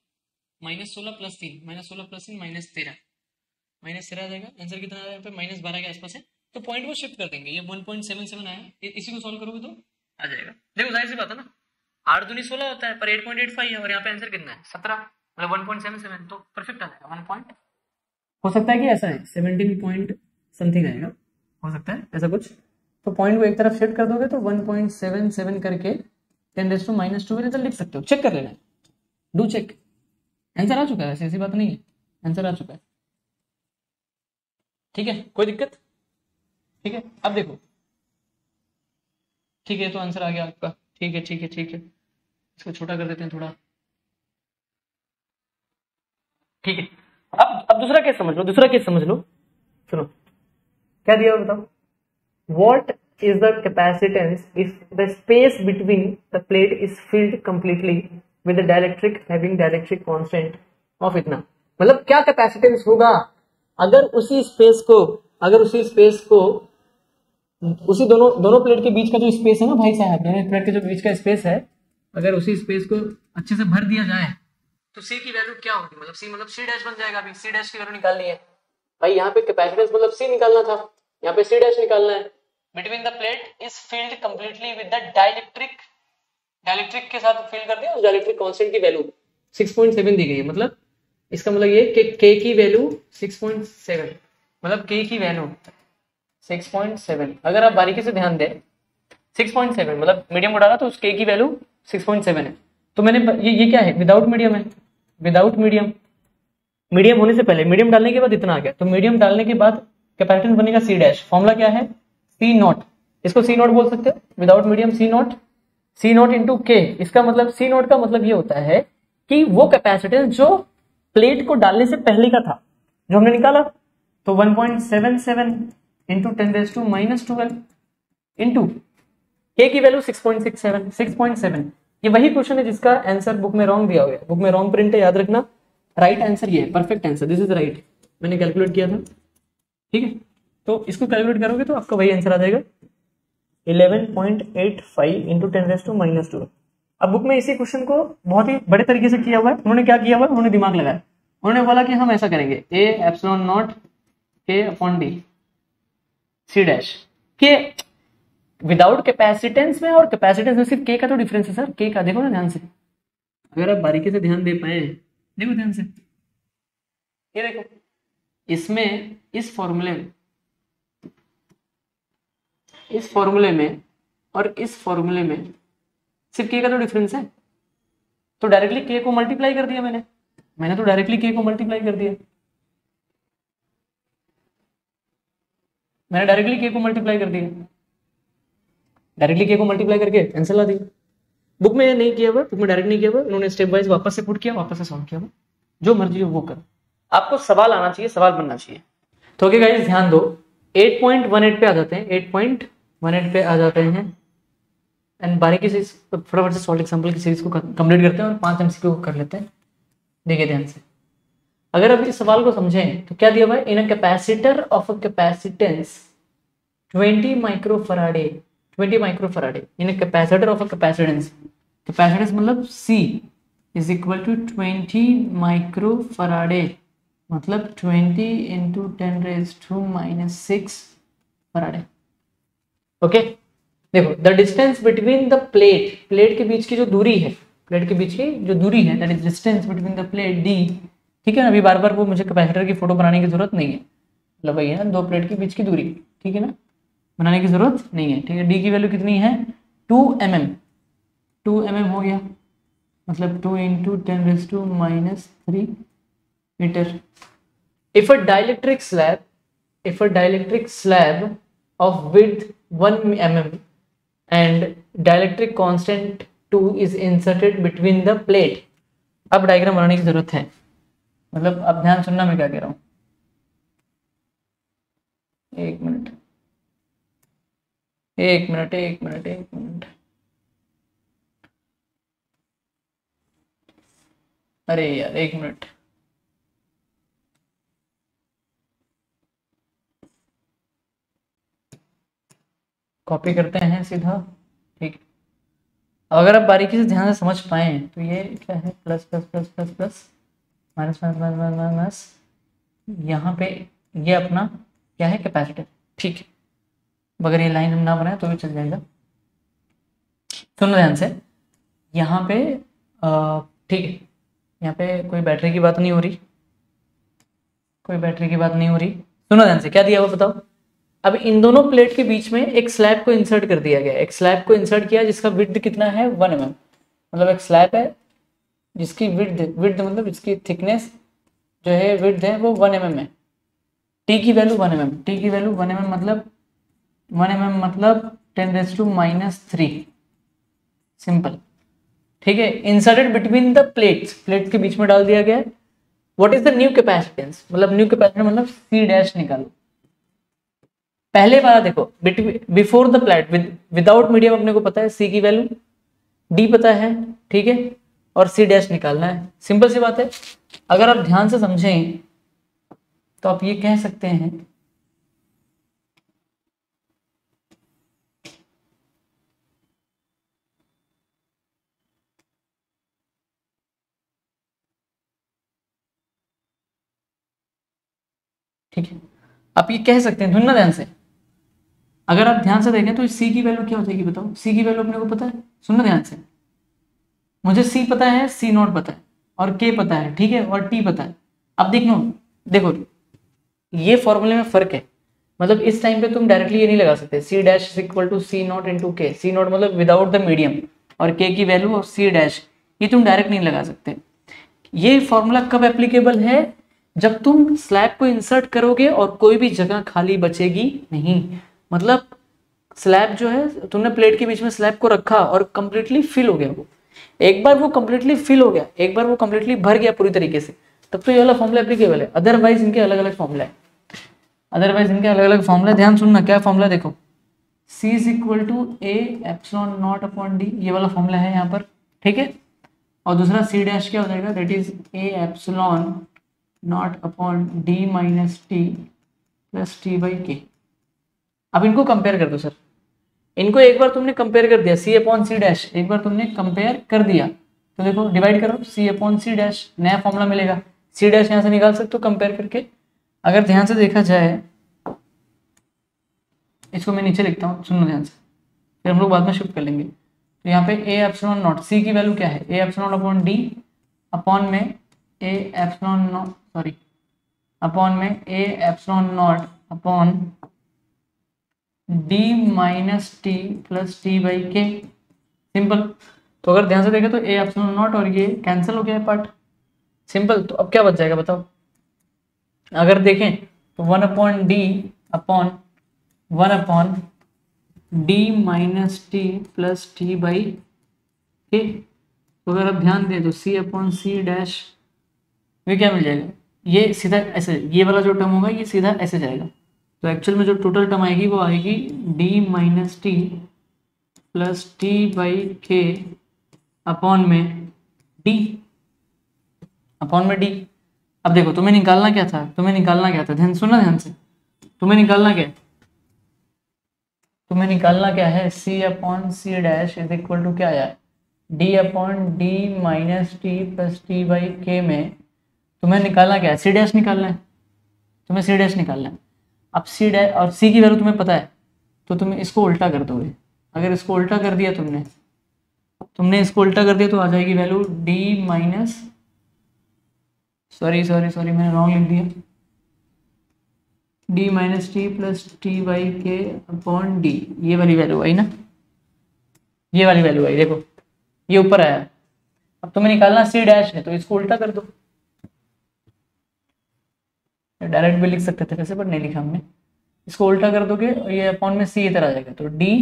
माइनस सोलह प्लस तीन, माइनस सोलह प्लस तीन माइनस तेरह, माइनस तेरह आ जाएगा, आंसर कितना आया यहाँ पे माइनस बारह के आसपास है, तो पॉइंट को शिफ्ट कर देंगे, ये वन पॉइंट सेवन सेवन आया, इसी को सॉल्व करोगे तो आ जाएगा। देखो जाहिर सी बात है ना, आठ दूनी सोलह होता है पर एट पॉइंट एट फाइव है और यहाँ पे आंसर कितना है सत्रह, मतलब वन पॉइंट सेवन सेवन, तो परफेक्ट आ जाएगा, वन पॉइंट हो सकता है कि ऐसा है सेवनटीन पॉइंट समथिंग आएगा, हो सकता है ऐसा कुछ, तो पॉइंट को एक तरफ शिफ्ट कर दोगे तो वन पॉइंट सेवन सेवन करके ten raise to minus two result लिख सकते हो, चेक कर लेना, डू चेक, आंसर आ चुका है, ऐसी ऐसी बात नहीं है, आंसर आ चुका है, ठीक है, कोई दिक्कत, ठीक है। अब देखो, ठीक है, तो आंसर आ गया आपका, ठीक है ठीक है ठीक है, इसको छोटा कर देते हैं थोड़ा, ठीक है। अब अब दूसरा केस समझ लो, दूसरा केस समझ लो, सुनो क्या दिया हुआ बताओ, what is the capacitance if the space between the plate is filled completely with the dielectric having dielectric constant of इतना, मतलब क्या कैपेसिटेंस होगा अगर उसी स्पेस को, अगर उसी स्पेस को उसी दोनों दोनों प्लेट के बीच का जो स्पेस है ना भाई साहब, दोनों प्लेट के जो बीच का स्पेस है, अगर उसी स्पेस को अच्छे से भर दिया जाए तो सी की वैल्यू क्या होगी, मतलब सी मतलब सी डैश बन जाएगा, अभी सी डैश की वैल्यू निकालनी है भाई, यहाँ पे कैपेसिटेंस मतलब सी निकालना था, यहाँ पे सी डैश निकालना है, between the plate is filled completely with the dielectric, dielectric के साथ फिल कर दिया, उस डाइलेक्ट्रिक कांस्टेंट की वैल्यू सिक्स पॉइंट सेवन दी गई है, मतलब इसका मतलब ये कि k की वैल्यू सिक्स पॉइंट सेवन, मतलब k की वैल्यू सिक्स पॉइंट सेवन, अगर आप बारीकी से ध्यान दें सिक्स पॉइंट सेवन मतलब मीडियम को डाला तो उस k की वैल्यू सिक्स पॉइंट सेवन है, तो मैंने ये ये क्या है, विदाउट मीडियम है, विदाउट मीडियम, मीडियम होने से पहले, मीडियम डालने के बाद इतना आ गया, तो मीडियम डालने के बाद कैपेसिटेंस बनेगा c डैश, फॉर्मूला क्या है c नॉट, इसको c नॉट बोल सकते हो, without medium c naught, c naught into k, इसका मतलब c नॉट का मतलब ये होता है कि वो कैपेसिटेंस जो प्लेट को डालने से पहले का था जो हमने निकाला, तो one point seven seven into ten raise to minus twelve into k की value six point six seven, ये वही क्वेश्चन है जिसका आंसर बुक में रॉन्ग दिया हुआ है, बुक में रॉन्ग प्रिंट है, याद रखना, राइट आंसर ये है, perfect answer, this is right, मैंने कैलकुलेट किया था, ठीक है, तो इसको कैलकुलेट करोगे तो आपका वही आंसर आ जाएगा eleven point eight five into ten raise to minus twelve. अब बुक में इसी क्वेश्चन को बहुत ही बड़े तरीके से किया हुआ है, उन्होंने क्या किया हुआ है, उन्होंने दिमाग लगाया, उन्होंने बोला कि हम ऐसा करेंगे a epsilon naught k upon d c dash के, विदाउट कैपेसिटेंस में और कैपेसिटेंस में सिर्फ k का तो डिफरेंस है सर, k का देखो ना ध्यान से, अगर आप बारीकी से ध्यान दे पाए, देखो ध्यान से, ये देखो इसमें इस फॉर्मूले में इस फॉर्मूले में और इस फॉर्मूले में सिर्फ k का तो डिफरेंस है, तो डायरेक्टली k को मल्टीप्लाई कर दिया मैंने मैंने तो डायरेक्टली k को मल्टीप्लाई कर दिया मैंने डायरेक्टली k को मल्टीप्लाई कर दिया डायरेक्टली k को मल्टीप्लाई करके आंसर ला दिया। बुक में नहीं किया हुआ, बुक में डायरेक्ट नहीं किया हुआ, उन्होंने स्टेप वाइज वापस से पुट किया, वापस से सॉल्व किया, जो मर्जी हो वो कर, आपको सवाल आना चाहिए, सवाल बनना चाहिए। तो ओके गाइस ध्यान दो, एट पॉइंट वन एट पे आ जाते हैं, एट पॉइंट वन एट पे आ जाते हैं एंड बारीकी से फटाफट से सॉल्ट एग्जाम्पल की सीरीज को कंप्लीट करते हैं और पांच एमसीक्यू को कर लेते हैं। देखिए ध्यान से, अगर आप इस सवाल को समझें तो क्या दिया हुआ है, in a capacitor of a capacitance twenty micro farad twenty micro farad, in a capacitor of a capacitance, capacitance मतलब C is equal to twenty micro farad, मतलब twenty into ten raise to minus six farad. Okay देखो, the distance between the plate, plate के बीच की जो दूरी है, plate के बीच की जो दूरी है that is distance between the plate d, ठीक है ना, अभी बार बार वो मुझे कैपेसिटर की फोटो बनाने की जरूरत नहीं है, मतलब वही है ना, दो प्लेट के बीच की दूरी, ठीक है ना, बनाने की जरूरत नहीं है। ठीक है, डी की वैल्यू कितनी है, two M M, two M M हो गया, मतलब two into ten raise to minus three metre. If a dielectric slab, if a dielectric slab of width one M M and dielectric constant two is inserted between the plate. अब diagram बनाने की जरूरत है, मतलब अब ध्यान सुनना मैं क्या कह रहा हूं। एक मिनट एक मिनट एक मिनट एक मिनट अरे यार एक मिनट कॉपी करते हैं सीधा। ठीक, अगर आप बारीकी से ध्यान से समझ पाए तो ये क्या है, plus plus plus plus plus minus minus minus minus minus, यहाँ पे ये अपना क्या है, कैपेसिटर। ठीक है, मगर ये लाइन हम ना बनाए तो भी चल जाएगा। सुनो ध्यान से, यहाँ पे ठीक है, यहाँ पे कोई बैटरी की बात नहीं हो रही, कोई बैटरी की बात नहीं हो रही। सुनो ध्यान से, क्या दिया वो बताओ। अब इन दोनों प्लेट के बीच में एक स्लैब को इंसर्ट कर दिया गया, एक स्लैब को इंसर्ट किया जिसका विड्थ कितना है, वन एम एम, मतलब एक स्लैब है जिसकी विड्थ, विड्थ मतलब इसकी थिकनेस जो है, विड्थ है वो वन एम एम है। टी की value one M M, T की वैल्यू वन एम एम मतलब वन एम एम मतलब ten raise to minus three, simple. ठीक है, inserted between the plates, plate के बीच में डाल दिया गया है। What is the new capacitance, मतलब न्यू कैपेसिटेंस मतलब सी डैश निकालो। पहले वाला देखो, before the plate without medium अपने को पता है सी की वैल्यू, डी पता है, ठीक है, और सी डैश निकालना है, सिंपल सी बात है। अगर आप ध्यान से समझें तो आप ये कह सकते हैं, ठीक है, आप ये कह सकते हैं, सुनना ध्यान से। अगर आप ध्यान से देखें तो सी की वैल्यू क्या हो जाएगी बताओ, सी की वैल्यू अपने को पता है, सुनना ध्यान से, मुझे सी पता है, सी नॉट पता है, और के पता है, ठीक है, और टी पता है। अब देखो देखो ये फॉर्मूले में फर्क है, मतलब इस टाइम पे तुम डायरेक्टली ये नहीं लगा सकते C dash is equal to C naught into K, C naught मतलब विदाउट द मीडियम, और के की वैल्यू और सी डैश, ये तुम डायरेक्ट नहीं लगा सकते। ये फॉर्मूला कब एप्लीकेबल है, जब तुम स्लैब को इंसर्ट करोगे और कोई भी जगह खाली बचेगी नहीं, मतलब स्लैब जो है तुमने प्लेट के बीच में स्लैब को रखा और कंप्लीटली फिल हो गया वो, एक बार वो कंप्लीटली फिल हो गया, एक बार वो कंप्लीटली भर गया पूरी तरीके से, तब तो ये वाला फॉर्मूला एप्लीकेबल है। अदरवाइज इनके अलग अलग फॉर्मूला है, अदरवाइज इनके अलग अलग फॉर्मूला। ध्यान सुनना क्या फॉर्मूला, देखो C is equal to A epsilon naught upon D, ये वाला फॉर्मूला है यहाँ पर, ठीक है, और दूसरा सी डैश क्या हो जाएगा, that is A epsilon naught upon D minus T plus T by K. अब इनको कंपेयर कर दो सर, इनको एक बार तुमने कंपेयर कर दिया, सी अपॉन सी डैश एक बार तुमने कंपेयर कर दिया तो देखो डिवाइड करो, सी अपॉन सी डैश नया फॉर्मूला मिलेगा, सी डैश यहाँ से निकाल सकते हो कंपेयर करके। अगर ध्यान से देखा जाए, इसको मैं नीचे लिखता हूँ, सुनो ध्यान से, फिर हम लोग बाद में शिफ्ट कर लेंगे। तो यहाँ पे ए एप्सिलॉन नॉट, सी की वैल्यू क्या है, A epsilon upon D upon में A epsilon naught sorry upon में A epsilon naught upon d minus T plus T by K, simple. तो अगर ध्यान से देखें तो a एप्सिलॉन नॉट और ये कैंसिल हो गया पार्ट, सिंपल। तो अब क्या बच जाएगा बताओ, अगर देखें तो one upon D upon one upon D minus T plus T by K. तो अगर आप ध्यान दें तो c अपॉन सी डैश ये क्या मिल जाएगा, ये सीधा ऐसे, ये वाला जो टर्म होगा ये सीधा ऐसे जाएगा, तो एक्चुअल में जो टोटल टर्म आएगी वो आएगी d minus T plus T by K upon में d अपॉन में d। अब देखो तुम्हें निकालना क्या था, तुम्हें निकालना क्या था ध्यान सुनना ध्यान से, तुम्हें निकालना क्या है, तुम्हें निकालना क्या है, c upon C dash is equal to क्या आया, d upon d minus T plus T by K में तुम्हें निकालना क्या है, c डैश निकालना है, तुम्हें c डैश निकालना है। अब सी डैश और सी की वैल्यू तुम्हें पता है तो तुम इसको उल्टा कर दोगे, अगर इसको उल्टा कर दिया तुमने तुमने इसको उल्टा कर दिया तो आ जाएगी value D minus sorry sorry sorry मैंने रॉन्ग लिख दिया, D minus T plus T by K upon D, ये वाली वैल्यू आई ना, ये वाली वैल्यू आई, देखो ये ऊपर आया। अब तुम्हें निकालना सी डैश है तो इसको उल्टा कर दो, डायरेक्ट भी लिख सकते थे वैसे बट नहीं लिखा हमने, इसको उल्टा कर दोगे ये अपॉन में सी इधर आ जाएगा, तो D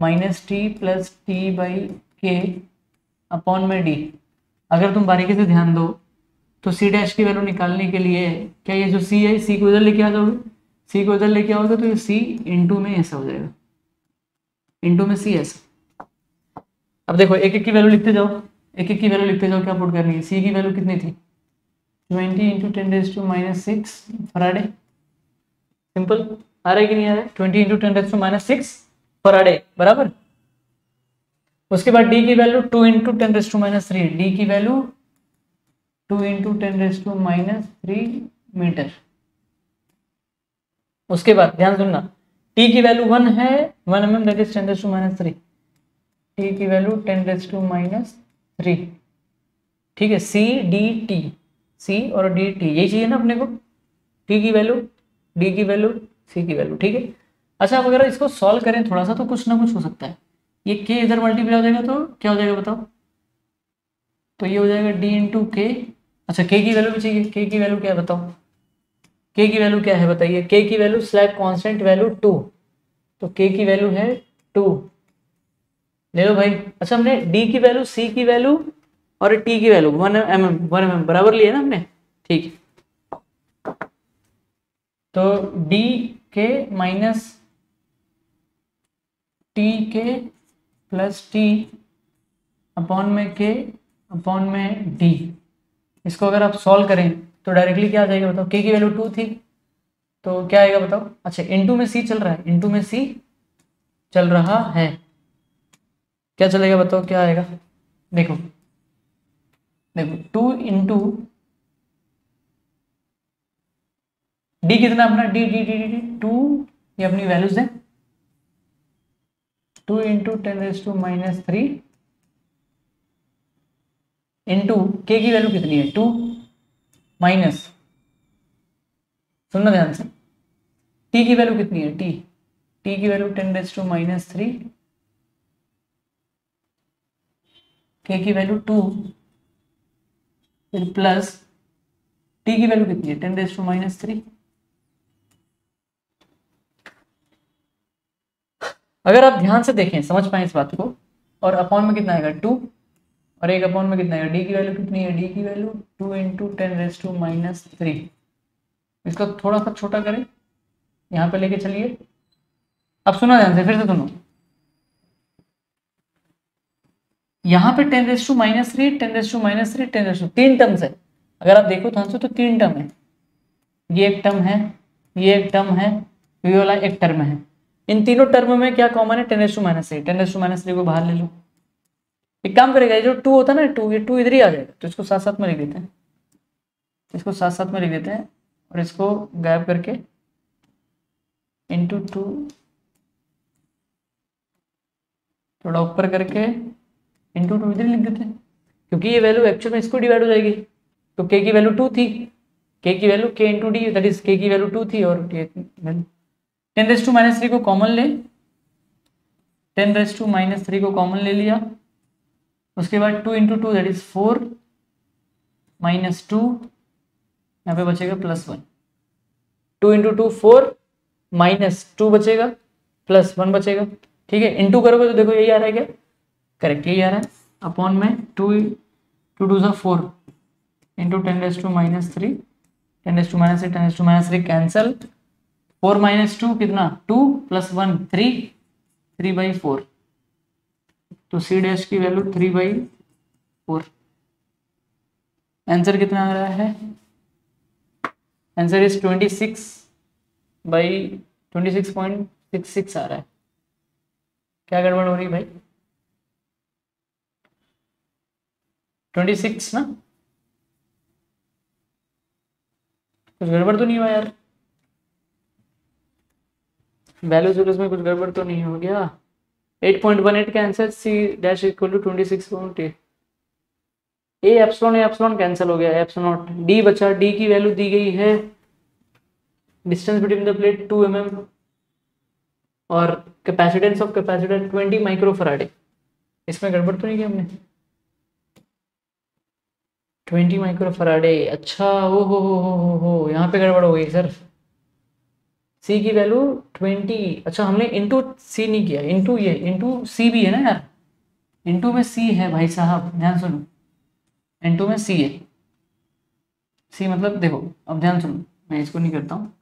minus T plus T by K upon में डी। अगर तुम बारीकी से ध्यान दो तो सी डैश की वैल्यू निकालने के लिए क्या, ये जो सी है सी को उधर लेके आ जाओगे, सी को उधर लेके आओगे तो ये सी इंटू में ऐसा हो जाएगा, इंटू में सी ऐसा। अब देखो एक एक की वैल्यू लिखते जाओ, एक एक की वैल्यू लिखते जाओ, क्या पुट करनी है। सी की वैल्यू कितनी थी, twenty into ten raise to minus six faraday, simple आ रहा है कि नहीं आ रहा है, twenty into ten raise to minus six faraday बराबर। उसके बाद डी की value two into ten raise to minus three, D की value two into ten raise to minus three meter. उसके बाद ध्यान सुनना, टी की वैल्यू वन है, one M M that is ten raise to minus three, T की value ten raise to minus three, ठीक है। सी डी टी, सी और डी टी यही चाहिए ना अपने को, टी की वैल्यू, डी की वैल्यू, सी की वैल्यू, ठीक है। अच्छा अब अगर इसको सॉल्व करें थोड़ा सा तो कुछ ना कुछ हो सकता है, ये के इधर मल्टीप्लाई हो जाएगा तो क्या हो जाएगा बताओ, तो ये हो जाएगा डी इंटू के। अच्छा के की वैल्यू भी चाहिए, के की वैल्यू क्या है बताओ, के की वैल्यू क्या है बताइए, के की value slab constant value two, तो के की वैल्यू है टू, ले लो भाई। अच्छा हमने डी की वैल्यू, सी की वैल्यू और टी की value one M M one M M बराबर लिए ना हमने, ठीक है। तो डी के माइनस टी के प्लस टी अपॉन में के अपॉन में डी, इसको अगर आप सॉल्व करें तो डायरेक्टली क्या आ जाएगा बताओ, के की वैल्यू टू थी तो क्या आएगा बताओ। अच्छा इनटू में सी चल रहा है, इनटू में सी चल रहा है, क्या चलेगा बताओ, क्या आएगा, देखो देखो टू इंटू डी कितना अपना, D D D D two, ये अपनी वैल्यूज है, two into ten raise to minus three into K की वैल्यू कितनी है टू, माइनस, सुनना ध्यान से, टी की वैल्यू कितनी है, टी, टी की value ten raise to minus three, K की वैल्यू टू, फिर प्लस टी की वैल्यू कितनी है ten raise to minus three. अगर आप ध्यान से देखें समझ पाए इस बात को, और अपॉन में कितना आएगा टू, और एक अपॉन में कितना आएगा, डी की वैल्यू कितनी है, डी की value two into ten raise to minus three. इसको थोड़ा सा छोटा करें, यहाँ पे लेके चलिए। अब सुना ध्यान से, फिर से सुनो, यहाँ पे ten raise to minus three, ten raise to minus three, ten raise to, तीन टर्म्स है। अगर आप देखो ध्यान से तो तीन टर्म है, ये एक टर्म है, ये एक टर्म है, ये वाला एक टर्म है। इन तीनों टर्म में क्या कॉमन है, ten raise to minus three, ten raise to minus three को बाहर ले लो। एक काम करेगा, ये जो टू होता है ना, टू, ये टू इधर ही आ जाएगा तो इसको साथ साथ में लिख देते हैं, इसको साथ साथ में लिख देते हैं और इसको गायब करके इंटू टू थोड़ा ऊपर करके इंटू टू इधर लिख देते हैं, क्योंकि ये वैल्यू एक्चुअल में इसको डिवाइड हो जाएगी। तो के की वैल्यू टू थी, के की वैल्यू के इंटू डी दैट इज के की वैल्यू टू थी, और ten raise to minus three को कॉमन ले, ten raise to minus three को कॉमन ले लिया। उसके बाद two into two that is four minus two, यहाँ पे बचेगा plus one, two into two four minus two बचेगा प्लस वन बचेगा, ठीक है। इंटू करोगे तो देखो यही आ रहा है, क्या करेक्ट यही आ रहा है, अपॉन में टू टू टू सा four into ten raise to minus three, ten raise to minus three, ten raise to minus three cancel, four minus two कितना two plus one three, three by four, तो C dash की value three by four. Answer कितना आ रहा है, answer is twenty six by twenty six point six six आ रहा है। क्या गड़बड़ हो रही है भाई, ट्वेंटी सिक्स ना, कुछ गड़बड़ तो नहीं हुआ यार, वैल्यूज वैल्यूज में कुछ गड़बड़ तो नहीं हो गया। एट पॉइंट वन एट का answer C dash equal to twenty six point eight, A epsilon epsilon cancel हो गया, एप्सिलॉन डी बचा, डी की वैल्यू दी गई है distance between the plate two M M और capacitance of capacitor twenty microfaraday. इसमें गड़बड़ तो नहीं किया हमने? ट्वेंटी माइक्रोफराडे, अच्छा ओ हो हो हो हो यहाँ पे गड़बड़ हो गई सर। C की वैल्यू ट्वेंटी, अच्छा हमने इंटू C नहीं किया, इंटू ये इंटू C भी है ना यार, इंटू में C है भाई साहब, ध्यान सुनो, इंटू में C है, C मतलब देखो अब ध्यान सुनो, मैं इसको नहीं करता हूँ,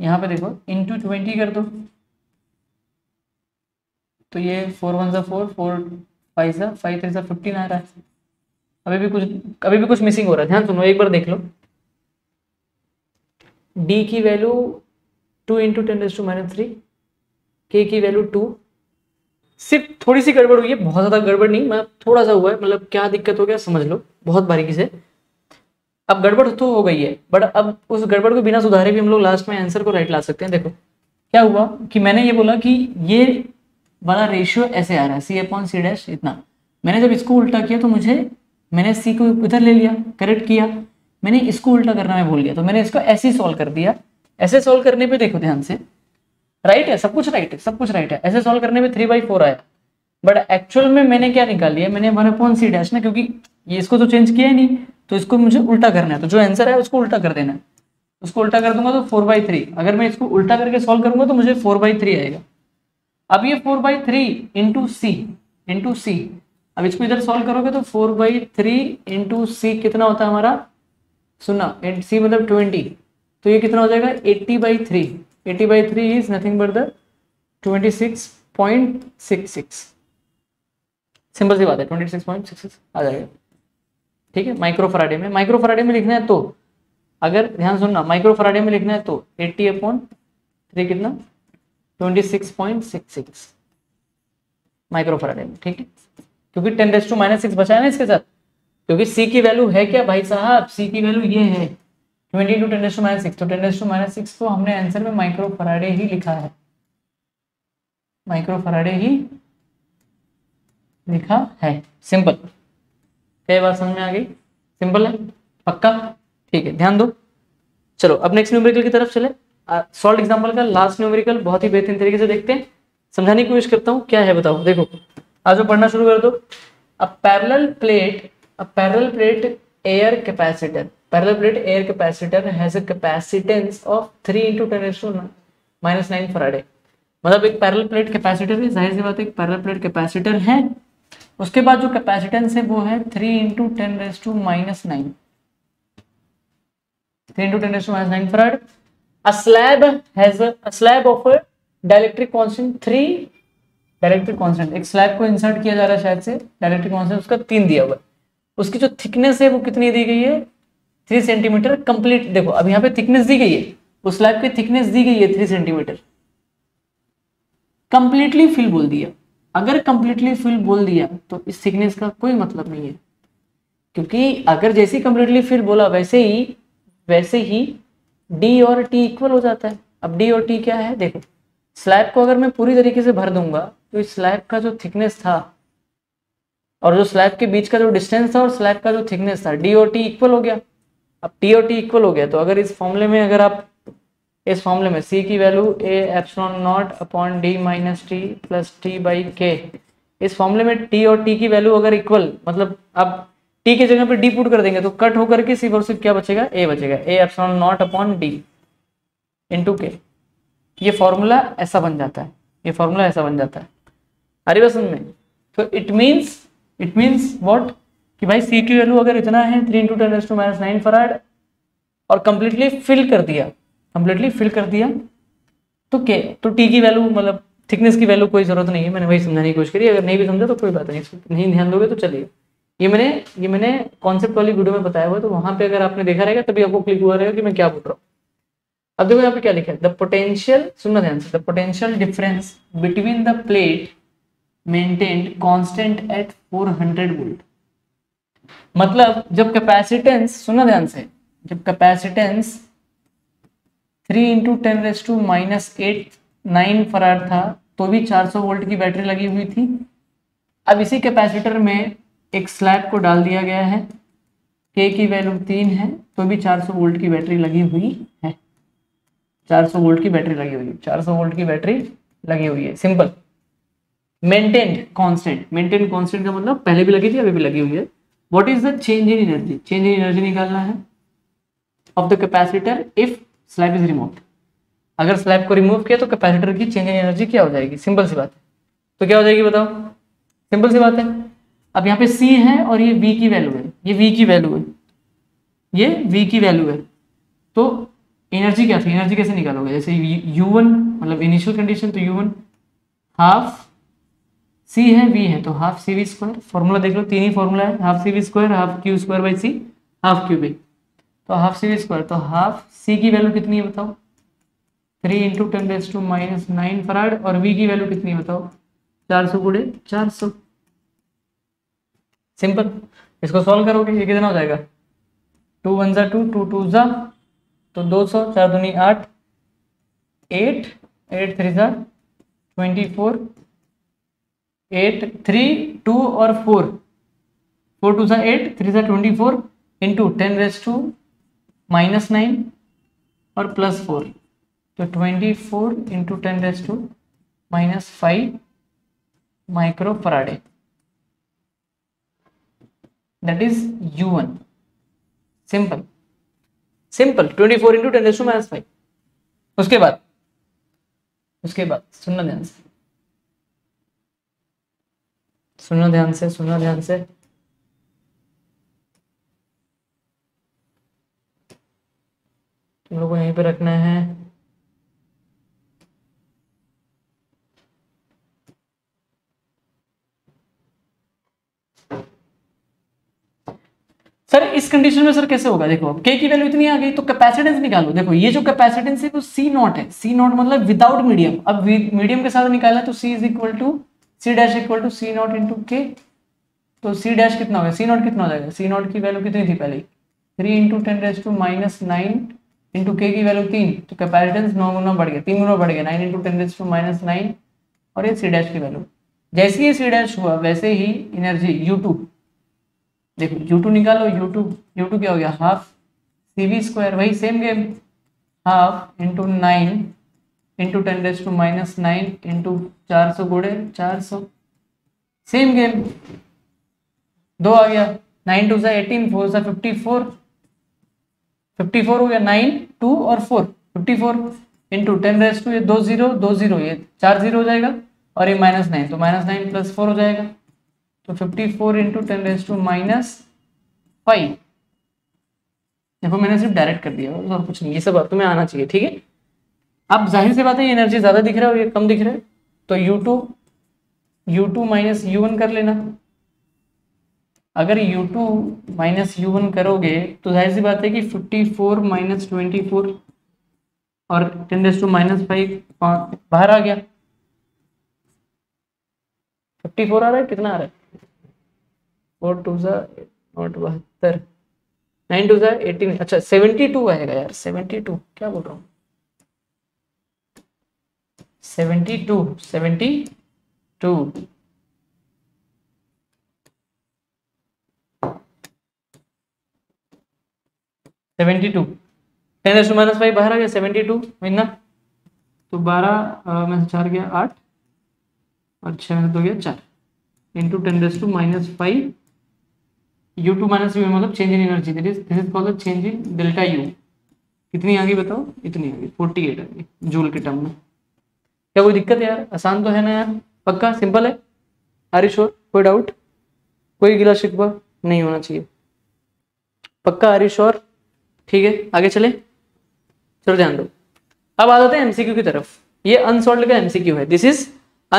यहाँ पे देखो इंटू ट्वेंटी कर दो तो ये फोर वन सा फोर, फोर फाइव सा फाइव, थ्री सा फिफ्टीन आ रहा है। अभी भी कुछ अभी भी कुछ मिसिंग हो रहा है, ध्यान सुनो एक बार देख लो। D की value two into ten raise to minus three, K की वैल्यू टू, सिर्फ थोड़ी सी गड़बड़ हुई है, बहुत ज़्यादा गड़बड़ नहीं, मतलब थोड़ा सा हुआ है, मतलब क्या दिक्कत हो गया समझ लो बहुत बारीकी से। अब गड़बड़ तो हो गई है बट अब उस गड़बड़ को बिना सुधारे भी हम लोग लास्ट में आंसर को राइट ला सकते हैं। देखो क्या हुआ कि मैंने ये बोला कि ये वाला रेशियो ऐसे आ रहा है सी अपॉन सी डैश इतना, मैंने जब इसको उल्टा किया तो मुझे मैंने सी को उधर ले लिया, करेक्ट किया, मैंने इसको उल्टा करना मैं भूल गया तो मैंने इसको ऐसे ही सॉल्व कर दिया। ऐसे सॉल्व करने पे देखो ध्यान से, राइट है, सब कुछ राइट है, सब कुछ राइट है, ऐसे सॉल्व करने पे थ्री बाई फोर आया बट एक्चुअल में मैंने क्या निकाल लिया, मैंने वन अपॉन सी डैश ना, क्योंकि ये इसको तो चेंज किया ही नहीं तो इसको मुझे उल्टा करना है, तो जो आंसर है उसको उल्टा कर देना है, उसको उल्टा कर दूंगा तो फोर बाई थ्री, अगर मैं इसको उल्टा करके सॉल्व करूंगा तो मुझे फोर बाई थ्री आएगा। अब ये four by three into C into C, अब इसको इधर सॉल्व करोगे तो four by three into C कितना होता है हमारा, सुना सी मतलब ट्वेंटी, तो ये कितना हो जाएगा eighty by three, eighty by three is nothing but the twenty six point six six, simple सी बात है twenty six point six six आ जाएगा। ठीक है, माइक्रोफराडे में, माइक्रोफराडे में लिखना है तो, अगर ध्यान सुनना माइक्रोफराडे में लिखना है तो एट्टी अपॉन थ्री कितना twenty six point six six microfaraday में। ठीक है, क्योंकि ten raise to minus six बचा है ना इसके साथ, क्योंकि सी की वैल्यू है क्या भाई साहब, सी की वैल्यू ये है twenty two ten to minus six, तो टेन टू माइनस सिक्स को हमने आंसर में माइक्रो फराडे ही लिखा है, माइक्रो फराडे ही लिखा है। सिंपल, क्या बात समझ में आ गई? सिंपल है पक्का? ठीक है, ध्यान दो। चलो अब नेक्स्ट न्यूमेरिकल की तरफ चले, सॉल्ट एग्जाम्पल का लास्ट न्यूमेरिकल बहुत ही बेहतरीन तरीके से देखते हैं, समझाने की कोशिश करता हूँ क्या है बताओ। देखो आज वो पढ़ना शुरू कर दो। A parallel plate, a parallel plate air capacitor, parallel plate air capacitor has a capacitance of three into ten raise to minus nine farad. मतलब एक पैरेलल प्लेट कैपेसिटर है, जाहिर सी बात है एक पैरेलल प्लेट कैपेसिटर है, उसके बाद जो कैपेसिटेंस है वो है three into ten raise to minus nine, three into ten raise to minus nine farad. A slab has a slab of a dielectric constant three, dielectric constant एक slab को insert किया जा रहा है शायद से, डाइलेक्ट्रिक कांस्टेंट उसका तीन दिया हुआ है, उसकी जो थिकनेस है वो कितनी दी गई है, थ्री सेंटीमीटर कंप्लीट। देखो अब यहाँ पे थिकनेस दी गई है, उस स्लैब की थिकनेस दी गई है थ्री सेंटीमीटर, कंप्लीटली फिल बोल दिया। अगर कंप्लीटली फिल बोल दिया तो इस थिकनेस का कोई मतलब नहीं है, क्योंकि अगर जैसे ही कंप्लीटली फिल बोला वैसे ही वैसे ही डी और टी इक्वल हो जाता है। अब डी और टी क्या है, देखो स्लैब को अगर मैं पूरी तरीके से भर दूंगा तो इस स्लैब का जो थिकनेस था और जो स्लैब के बीच का जो डिस्टेंस था और स्लैब का जो थिकनेस था, डी और टी इक्वल हो गया। अब टी और टी इक्वल हो गया तो अगर इस फॉर्मूले में, अगर आप इस फॉर्मूले में सी की value A epsilon naught upon D minus T plus T by K, इस फॉर्मूले में टी और टी की वैल्यू अगर इक्वल, मतलब अब टी की जगह पे डी पुट कर देंगे तो कट होकर के सिर्फ और सिर्फ क्या बचेगा, ए बचेगा, A epsilon naught upon D into K. ये फॉर्मूला ऐसा बन जाता है, ये फॉर्मूला ऐसा बन जाता है अरे बस में। तो it means it means what कि भाई सी की वैल्यू अगर इतना है three into ten raise to minus nine farad और कंप्लीटली फिल कर दिया, कंप्लीटली फिल कर दिया तो के तो टी की वैल्यू मतलब थिकनेस की वैल्यू कोई जरूरत नहीं है, मैंने वही समझाने की कोशिश करी। अगर नहीं भी समझा तो कोई बात नहीं, नहीं ध्यान दोगे तो चलिए, ये मैंने ये मैंने कॉन्सेप्ट वाली वीडियो में बताया हुआ है, तो वहाँ पे अगर आपने देखा रहेगा तभी आपको क्लिक हुआ रहेगा कि मैं क्या बोल रहा हूँ। अब देखो यहाँ पे क्या लिखा है, द पोटेंशियल, सुनना ध्यान से, the potential difference between the plate maintained constant at four hundred volt. मतलब जब कैपेसिटेंस, सुना ध्यान से, जब capacitance three into ten raise to minus eight nine farad था तो भी चार सौ वोल्ट की बैटरी लगी हुई थी। अब इसी कैपेसिटर में एक स्लैब को डाल दिया गया है, के की वैल्यू तीन है तो भी चार सौ वोल्ट की बैटरी लगी हुई है। चार सौ वोल्ट की बैटरी लगी हुई है, चार सौ वोल्ट की बैटरी लगी हुई है। Simple maintained constant, maintained constant का मतलब पहले भी लगी थी अभी भी लगी हुई है। What is the change in energy, change in energy निकालना है of the capacitor if slab is removed. अगर स्लैब को रिमूव किया तो कैपेसिटर की चेंज इन एनर्जी क्या हो जाएगी, सिंपल सी बात है। तो क्या हो जाएगी बताओ, सिंपल सी बात है। अब यहाँ पे C है और ये V की वैल्यू है, ये V की वैल्यू है, ये V की वैल्यू है। तो एनर्जी क्या थी, एनर्जी कैसे निकालोगे, जैसे U वन मतलब इनिशियल कंडीशन, तो U वन हाफ C है V है तो half C V square, formula देख लो तीन ही फॉर्मूला है, half C V square half Q square by C half Q B, तो हाफ सी वी स्क्वायर, तो हाफ C की वैल्यू कितनी है बताओ three into ten base to minus nine farad, और V की वैल्यू कितनी है बताओ चार सौ गुड़े चार सौ। सिंपल, इसको सॉल्व करोगे ये कितना हो जाएगा, टू वन जा टू, टू टू जा तो दो सौ, चार दूनी आठ, एट एट थ्री जा twenty four, eight three two और फोर, फोर टू जा एट, थ्री जा twenty four into ten raise to minus nine और प्लस फोर, तो twenty four into ten raise to minus five micro farad, that is U one. Simple simple twenty four into ten to minus five. उसके बाद उसके बाद सुनना ध्यान से सुनना ध्यान से सुनना ध्यान से तुम लोगों को यहीं पे रखना है। सर इस कंडीशन में सर कैसे होगा, देखो अब K की वैल्यू इतनी आ गई तो कैपेसिटेंस निकालो। देखो ये जो कैपेसिटेंस है वो C नॉट है, C नॉट मतलब विदाउट मीडियम। अब मीडियम के साथ निकाला तो C is equal to C dash equal to C naught into K, तो C डैश कितना होगा, C नॉट कितना हो जाएगा, C नॉट की वैल्यू कितनी थी पहले three into ten dash two minus nine into K की वैल्यू तीन, तो कैपेसिटेंस नौ गुना बढ़ गया, तीन गुना बढ़ गया, nine into ten dash two minus nine और ये C डैश की वैल्यू। जैसे ही C डैश हुआ वैसे ही एनर्जी U टू, देखो U टू निकालो, U टू U टू क्या हो गया हाफ सी वी स्क्वायर, वही same game, half into nine into ten raise to minus nine into चार सौ गुड़े चार सौ, सेम गेम दो आ गया, नाइन टू सा एटीन, फोर सा फिफ्टी फोर, फिफ्टी फोर हो गया, नाइन टू और four fifty four into ten raise to ये दो जीरो दो जीरो ये चार जीरो हो जाएगा और ये माइनस नाइन, तो माइनस नाइन प्लस फोर हो जाएगा, तो fifty four into ten raise to minus five. देखो मैंने सिर्फ डायरेक्ट कर दिया और कुछ नहीं, ये सब तुम्हें आना चाहिए ठीक है। अब जाहिर सी बात है ये एनर्जी ज़्यादा दिख रहा है और ये कम दिख रहा है, तो U two U two minus U one कर लेना। अगर U two minus U one करोगे तो जाहिर सी बात है कि fifty four minus twenty four और ten raise to minus five बाहर आ गया, फिफ्टी फोर आ रहा है कितना आ रहा है, फोर टू सा नॉट बहत्तर, नाइन टू सा एटीन, अच्छा सेवेंटी टू आएगा यार, सेवेंटी टू क्या बोल रहा हूँ, seventy two seventy two seventy two ten raise to minus five बाहर आ गया, सेवेंटी टू ना तो बारह में से चार गया आठ और छः में तो गया चार into ten raise to minus five U two minus U मतलब change in energy, that is this is called change in delta U. कितनी आ गई बताओ, इतनी आ गई फोर्टी एट आ गई जूल के टर्म में। क्या कोई दिक्कत है यार, आसान तो है ना यार, पक्का सिंपल है, आर यू श्योर, कोई डाउट कोई गिला शिकवा नहीं होना चाहिए, पक्का आर यू श्योर, ठीक है आगे चले, चलो ध्यान दो। अब आ जाते हैं एमसीक्यू की तरफ, ये अनसॉल्व का एमसीक्यू है, दिस इज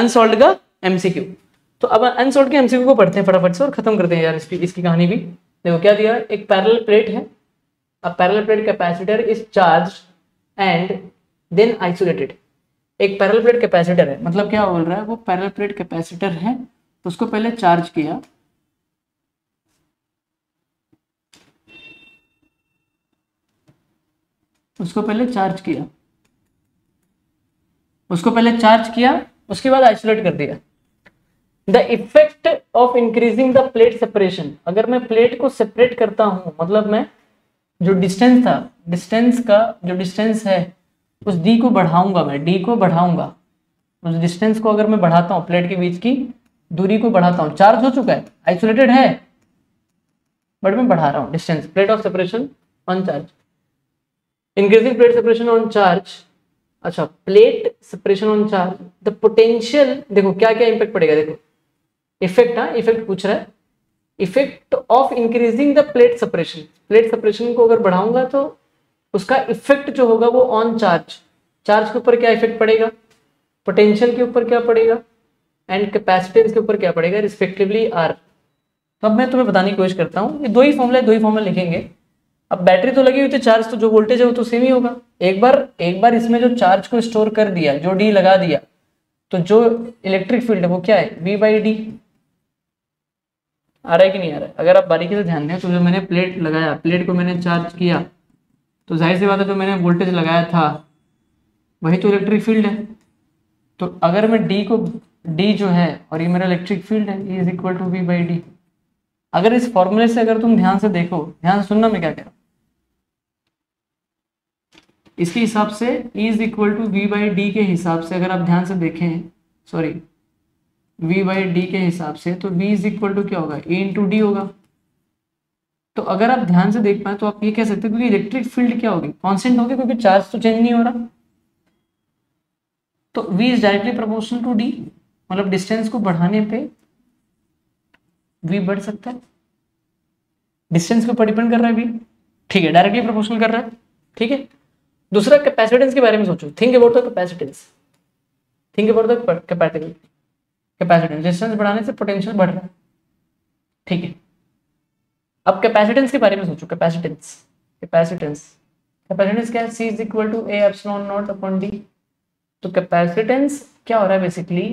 अनसॉल्व का एमसीक्यू। तो अब अनसॉल्व के एमसीक्यू को पढ़ते हैं फटाफट से और खत्म करते हैं यार इसकी इसकी कहानी भी। देखो क्या दिया, एक पैरेलल प्लेट है, अब parallel plate capacitor is charged and then isolated. एक पैरेलल प्लेट कैपेसिटर है, मतलब क्या बोल रहा है वो पैरेलल प्लेट कैपेसिटर है, उसको पहले चार्ज किया, उसको पहले चार्ज किया उसको पहले चार्ज किया उसके बाद आइसोलेट कर दिया। The effect of increasing the plate separation, अगर मैं प्लेट को सेपरेट करता हूं मतलब मैं जो डिस्टेंस था डिस्टेंस का जो डिस्टेंस है उस d को बढ़ाऊंगा, मैं d को बढ़ाऊंगा, उस डिस्टेंस को अगर मैं बढ़ाता हूँ, प्लेट के बीच की दूरी को बढ़ाता हूँ, चार्ज हो चुका है, आइसोलेटेड है, बट मैं बढ़ा रहा हूँ distance, plate of separation on charge, increasing plate separation on charge. अच्छा, plate separation on charge, the potential, देखो क्या क्या इम्पैक्ट पड़ेगा, देखो इफेक्ट, हाँ इफेक्ट पूछ रहा है, effect of increasing the plate separation, plate separation को अगर बढ़ाऊंगा तो उसका इफेक्ट जो होगा वो ऑन चार्ज, चार्ज के ऊपर क्या इफेक्ट पड़ेगा, पोटेंशियल के ऊपर क्या पड़ेगा, एंड कैपेसिटेंस के ऊपर क्या पड़ेगा, रिस्पेक्टिवली आर। अब मैं तुम्हें बताने की कोशिश करता हूँ, ये दो ही फॉर्मूला, दो ही फॉर्मूला लिखेंगे। अब बैटरी तो लगी हुई थी, चार्ज तो जो वोल्टेज है वो तो सेम ही होगा। एक बार एक बार इसमें जो चार्ज को स्टोर कर दिया, जो डी लगा दिया, तो जो इलेक्ट्रिक फील्ड है वो क्या है, बी बाई डी। आ रहा है कि नहीं आ रहा है? अगर आप बारीकी से ध्यान दें तो जो मैंने प्लेट लगाया, प्लेट को मैंने चार्ज किया, तो जाहिर सी बात है जो मैंने वोल्टेज लगाया था वही तो इलेक्ट्रिक फील्ड है। तो अगर मैं डी को, डी जो है और ये मेरा इलेक्ट्रिक फील्ड है, ये is equal to B by D. अगर इस फॉर्मूले से अगर तुम ध्यान से देखो, ध्यान से सुनना मैं क्या कह रहा हूँ, इसके हिसाब से E is equal to V by D के हिसाब से अगर आप ध्यान से देखें, सॉरी V बाई डी के हिसाब से, तो V इज इक्वल टू क्या होगा, A इंटू डी होगा। तो अगर आप ध्यान से देख पाए तो आप ये कह सकते हो कि इलेक्ट्रिक फील्ड क्या होगी, कॉन्स्टेंट होगी, क्योंकि चार्ज तो चेंज नहीं हो रहा। तो V is directly proportional to D, मतलब डिस्टेंस को बढ़ाने पे V बढ़ सकता है, डिस्टेंस के ऊपर डिपेंड कर रहा है V, ठीक है, डायरेक्टली प्रोपोर्शनल कर रहा है, ठीक है। दूसरा, कैपेसिटेंस के बारे में सोचो, think about the capacitance, think about the capacitance, distance बढ़ाने से पोटेंशियल बढ़ रहा है, ठीक है। अब कैपेसिटेंस के बारे में सोचो, कैपेसिटेंस कैपेसिटेंस कैपेसिटेंस क्या है, C is equal to A epsilon naught upon D। तो कैपेसिटेंस क्या हो रहा है, बेसिकली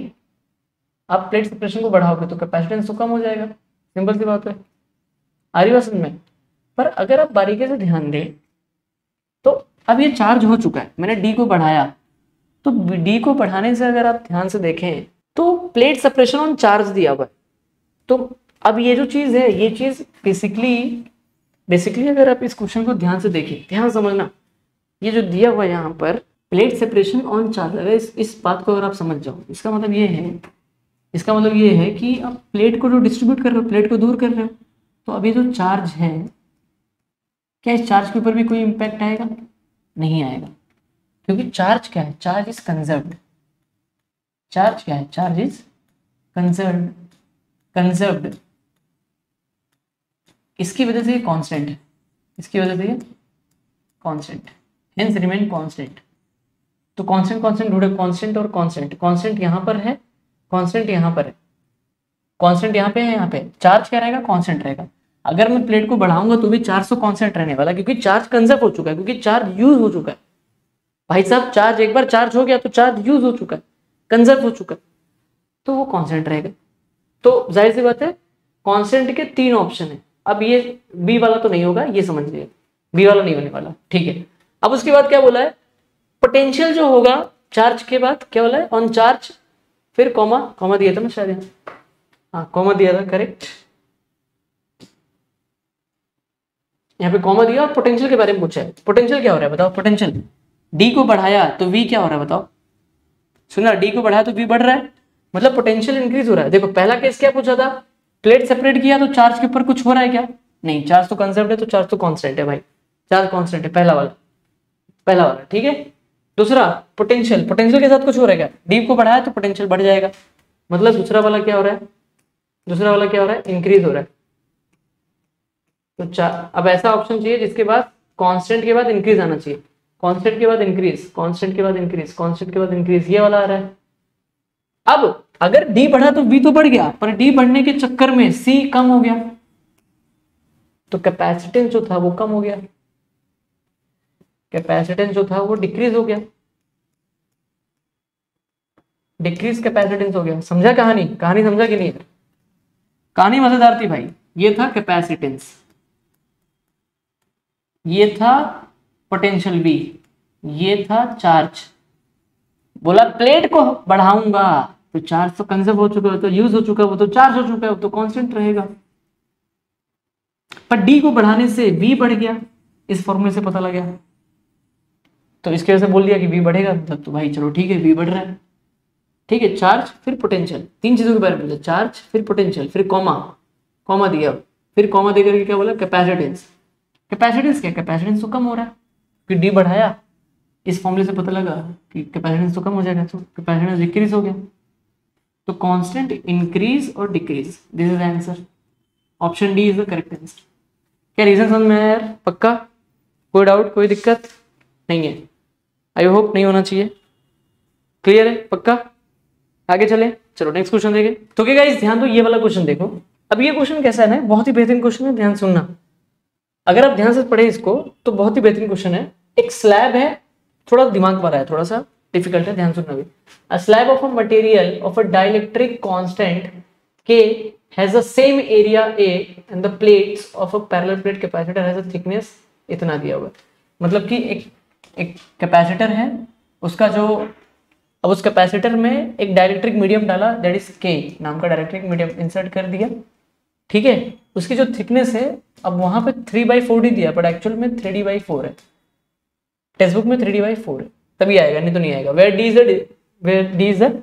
आप प्लेट सेपरेशन को बढ़ाओगे तो कैपेसिटेंस तो कम हो जाएगा, सिंपल सी बात है, आ रही बात समझ में। पर अगर आप बारीकी से ध्यान दें तो अब ये चार्ज हो चुका है, मैंने डी को बढ़ाया, तो डी को बढ़ाने से अगर आप ध्यान से देखें तो प्लेट सेपरेशन ऑन चार्ज दिया हुआ है। तो अब ये जो चीज़ है, ये चीज़ बेसिकली बेसिकली अगर आप इस क्वेश्चन को ध्यान से देखें, ध्यान समझना, ये जो दिया हुआ है यहाँ पर प्लेट सेपरेशन ऑन चार्ज, अगर इस, इस बात को अगर आप समझ जाओ, इसका मतलब ये है, इसका मतलब ये है कि आप प्लेट को जो डिस्ट्रीब्यूट कर रहे हो, प्लेट को दूर कर रहे हो, तो अभी जो चार्ज है, क्या इस चार्ज के ऊपर भी कोई इम्पैक्ट आएगा, नहीं आएगा, क्योंकि चार्ज क्या है, चार्ज इज कंजर्व्ड, चार्ज क्या है, चार्ज इज कंजर्व्ड कंजर्व्ड इसकी वजह से ये कांस्टेंट है, इसकी वजह से ये कांस्टेंट, हेंस रिमेन कांस्टेंट। तो कांस्टेंट कांस्टेंट ढूंढे, कांस्टेंट और कांस्टेंट, कांस्टेंट यहाँ पर है, कांस्टेंट यहाँ पर है, कांस्टेंट यहाँ पे है, यहाँ पे चार्ज क्या रहेगा, कांस्टेंट रहेगा। अगर मैं प्लेट को बढ़ाऊंगा तो भी चार्ज तो कांस्टेंट रहने वाला, क्योंकि चार्ज कंजर्व हो चुका है, क्योंकि चार्ज यूज हो चुका है। भाई साहब, चार्ज एक बार चार्ज हो गया तो चार्ज यूज हो चुका है, कंजर्व हो चुका है, तो वो कांस्टेंट रहेगा। तो जाहिर सी बात है कांस्टेंट के तीन ऑप्शन है। अब ये बी वाला तो नहीं होगा, ये समझ लीजिए, बी वाला नहीं होने वाला, ठीक है। अब उसके बाद क्या बोला है, पोटेंशियल जो होगा चार्ज के बाद, क्या बोला है, ऑन चार्ज, फिर कॉमा, कॉमा दिया था मैं शायद, हाँ कॉमा दिया था, करेक्ट, यहाँ पे कॉमा दिया, और पोटेंशियल के बारे में पूछा है, पोटेंशियल क्या हो रहा है बताओ, पोटेंशियल डी को बढ़ाया तो वी क्या हो रहा है बताओ, सुना, डी को बढ़ाया तो वी बढ़ रहा है, मतलब पोटेंशियल इंक्रीज हो रहा है। देखो पहला केस क्या पूछा था, प्लेट सेपरेट किया तो चार्ज के ऊपर कुछ हो रहा है क्या, नहीं, चार्ज तो कंजर्व्ड है, तो चार्ज तो कॉन्स्टेंट है भाई, चार्ज कॉन्स्टेंट है, पहला वाला पहला वाला ठीक है। दूसरा, पोटेंशियल, पोटेंशियल के साथ कुछ हो रहा है क्या, डी को बढ़ाया तो पोटेंशियल बढ़ जाएगा, मतलब दूसरा वाला क्या हो रहा है, दूसरा वाला क्या हो रहा है, इंक्रीज हो रहा है। तो चार, अब ऐसा ऑप्शन चाहिए जिसके बाद कांस्टेंट के बाद इंक्रीज आना चाहिए, कांस्टेंट के बाद इंक्रीज, कांस्टेंट के बाद इंक्रीज, कांस्टेंट के बाद इंक्रीज, ये वाला आ रहा है। अब अगर डी बढ़ा तो बी तो बढ़ गया, पर डी बढ़ने के चक्कर में सी कम हो गया, तो कैपेसिटेंस जो था वो कम हो गया, कैपेसिटेंस जो था वो डिक्रीज हो गया, डिक्रीज कैपेसिटेंस हो गया। समझा कहानी, कहानी समझा कि नहीं, कहानी मजेदार थी भाई। ये था कैपेसिटेंस, ये था पोटेंशियल बी, ये था चार्ज। बोला प्लेट को बढ़ाऊंगा तो चार्ज तो कंजर्व हो चुका है, तो यूज हो चुका है, वो तो चार्ज हो चुका है, वो तो कांस्टेंट रहेगा, पर डी को बढ़ाने से बी बढ़ गया, इस फॉर्मूले से पता लगा। तो इसकी वजह से बोल दिया कि बी बढ़ेगा, मतलब तो भाई चलो ठीक है बी बढ़ रहा है, ठीक है। चार्ज फिर पोटेंशियल, तीन चीजों के बारे में बोला, चार्ज फिर पोटेंशियल फिर कॉमा, कॉमा दिया, फिर कॉमा दे करके क्या बोला, कैपेसिटेंस। कैपेसिटेंस क्या, कैपेसिटेंस तो कम हो रहा है कि डी बढ़ाया, इस फॉर्मूले से पता लगा कि कैपेसिटेंस तो कम हो जाएगा, तो कैपेसिटेंस डिक्रीज हो गया। तो कांस्टेंट इंक्रीज और decrease, this is answer, option D is the correct answer. क्या रीजन समझ में आया यार? पक्का, कोई डाउट कोई दिक्कत नहीं है? आई होप नहीं होना चाहिए, क्लियर है पक्का? आगे चले, चलो नेक्स्ट क्वेश्चन देखें। तो क्या गाइस ध्यान दो, ये वाला क्वेश्चन देखो। अब ये क्वेश्चन कैसा है ना, बहुत ही बेहतरीन क्वेश्चन है, ध्यान सुनना। अगर आप ध्यान से पढ़े इसको तो बहुत ही बेहतरीन क्वेश्चन है। एक स्लैब है, थोड़ा दिमाग वाला है, थोड़ा सा डिफिकल्ट है, ध्यान सुनना भी। A slab of a material of a dielectric constant K has the same area A and the plates of a parallel plate capacitor has a thickness इतना दिया हुआ। मतलब कि एक एक कैपेसिटर है, उसका जो, अब उस कैपेसिटर में एक dielectric medium that, is K के नाम का डायरेक्ट्रिक मीडियम इंसर्ट कर दिया, ठीक है। उसकी जो थिकनेस है, अब वहां पे थ्री बाई फोर डी दिया, बट एक्चुअल में थ्री डी बाई फोर है, टेक्स्ट बुक में थ्री डी बाई फोर है, तभी आएगा, नहीं तो नहीं आएगा। Where D is the where D is the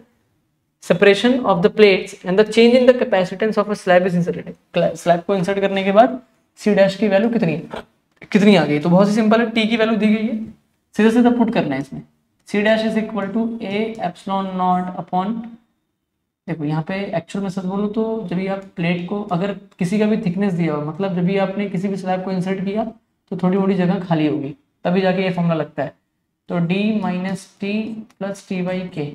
separation of the plates and the change in the capacitance of a slab is inserted. Slab को इंसर्ट करने के बाद सी डैश की वैल्यू कितनी कितनी आ गई? तो बहुत ही सिंपल है, टी की वैल्यू दी गई है, सीधा सीधा पुट करना है इसमें। C dash is equal to A epsilon naught upon, देखो यहाँ पे एक्चुअल में सच बोलूँ तो जब भी आप प्लेट को, अगर किसी का भी थिकनेस दिया हो, मतलब जब भी आपने किसी भी स्लैब को इंसर्ट किया तो थोड़ी मोटी जगह खाली होगी, तभी जाके ये फॉर्मूला लगता है। तो d minus T plus T by K.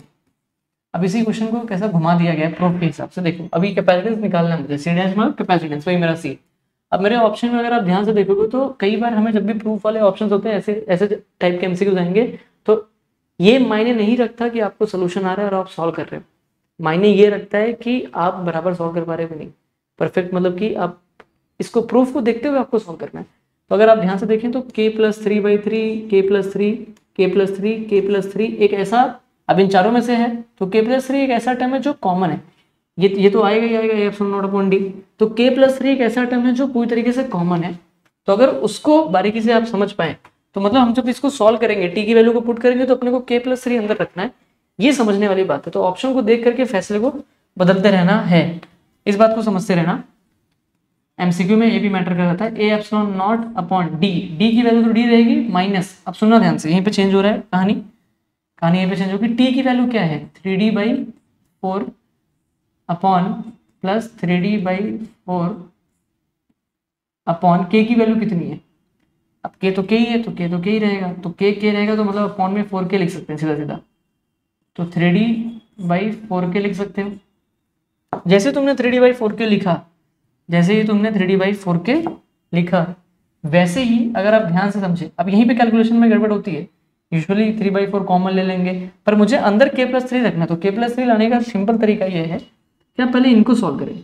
अब इसी क्वेश्चन को कैसा घुमा दिया गया है प्रूफ के हिसाब से, देखो अभी कैपेसिटेंस निकालना है मुझे, सी डैश मतलब कैपेसिटेंस, वही मेरा सी। अब मेरे ऑप्शन में अगर आप ध्यान से देखोगे तो कई बार हमें जब भी प्रूफ वाले ऑप्शंस होते हैं, ऐसे ऐसे टाइप के एमसीक्यूज आएंगे, तो ये मायने नहीं रखता कि आपको सोल्यूशन आ रहा है और आप सॉल्व कर रहे हो, मायने ये रखता है कि आप बराबर सॉल्व कर पा रहे हो नहीं, परफेक्ट, मतलब कि आप इसको प्रूफ को देखते हुए आपको सॉल्व करना है। तो अगर आप ध्यान से देखें तो k plus three by three, K plus three, K plus three, K plus three, एक ऐसा, अब इन चारों में से है, तो k प्लस थ्री एक ऐसा टर्म है जो कॉमन है, ये ये तो आएगा ही आएगा, एप्सिलॉन नॉट अपॉन डी। तो k प्लस थ्री एक ऐसा टर्म है जो पूरी तरीके से कॉमन है, तो अगर उसको बारीकी से आप समझ पाए तो मतलब हम जब इसको सॉल्व करेंगे, टी की वैल्यू को पुट करेंगे तो अपने को के प्लस थ्री अंदर रखना है, ये समझने वाली बात है। तो ऑप्शन को देख करके फैसले को बदलते रहना है, इस बात को समझते रहना। एमसीक्यू में ये भी मैटर करता है, A epsilon naught upon D, D की वैल्यू तो डी रहेगी माइनस, अब सुनना ध्यान से, यहीं पे चेंज हो रहा है कहानी, कहानी यहीं पे चेंज होगी। टी की वैल्यू क्या है, three D by four upon plus three D by four upon K की वैल्यू कितनी है, अब के तो के ही है, तो के तो के ही रहेगा, तो के के रहेगा तो मतलब अपॉन में फोर के लिख सकते हैं सीधा सीधा, तो थ्री डी बाई फोर के लिख सकते हो। जैसे तुमने थ्री डी बाई फोर के लिखा, जैसे ही तुमने थ्री डी बाई फोर के लिखा, वैसे ही अगर आप ध्यान से समझे, अब यहीं पे कैलकुलेशन में गड़बड़ होती है, usually three by four common ले लेंगे, पर मुझे अंदर के प्लस थ्री रखना, तो के प्लस थ्री लाने का सिंपल तरीका ये है कि आप पहले इनको सॉल्व करें,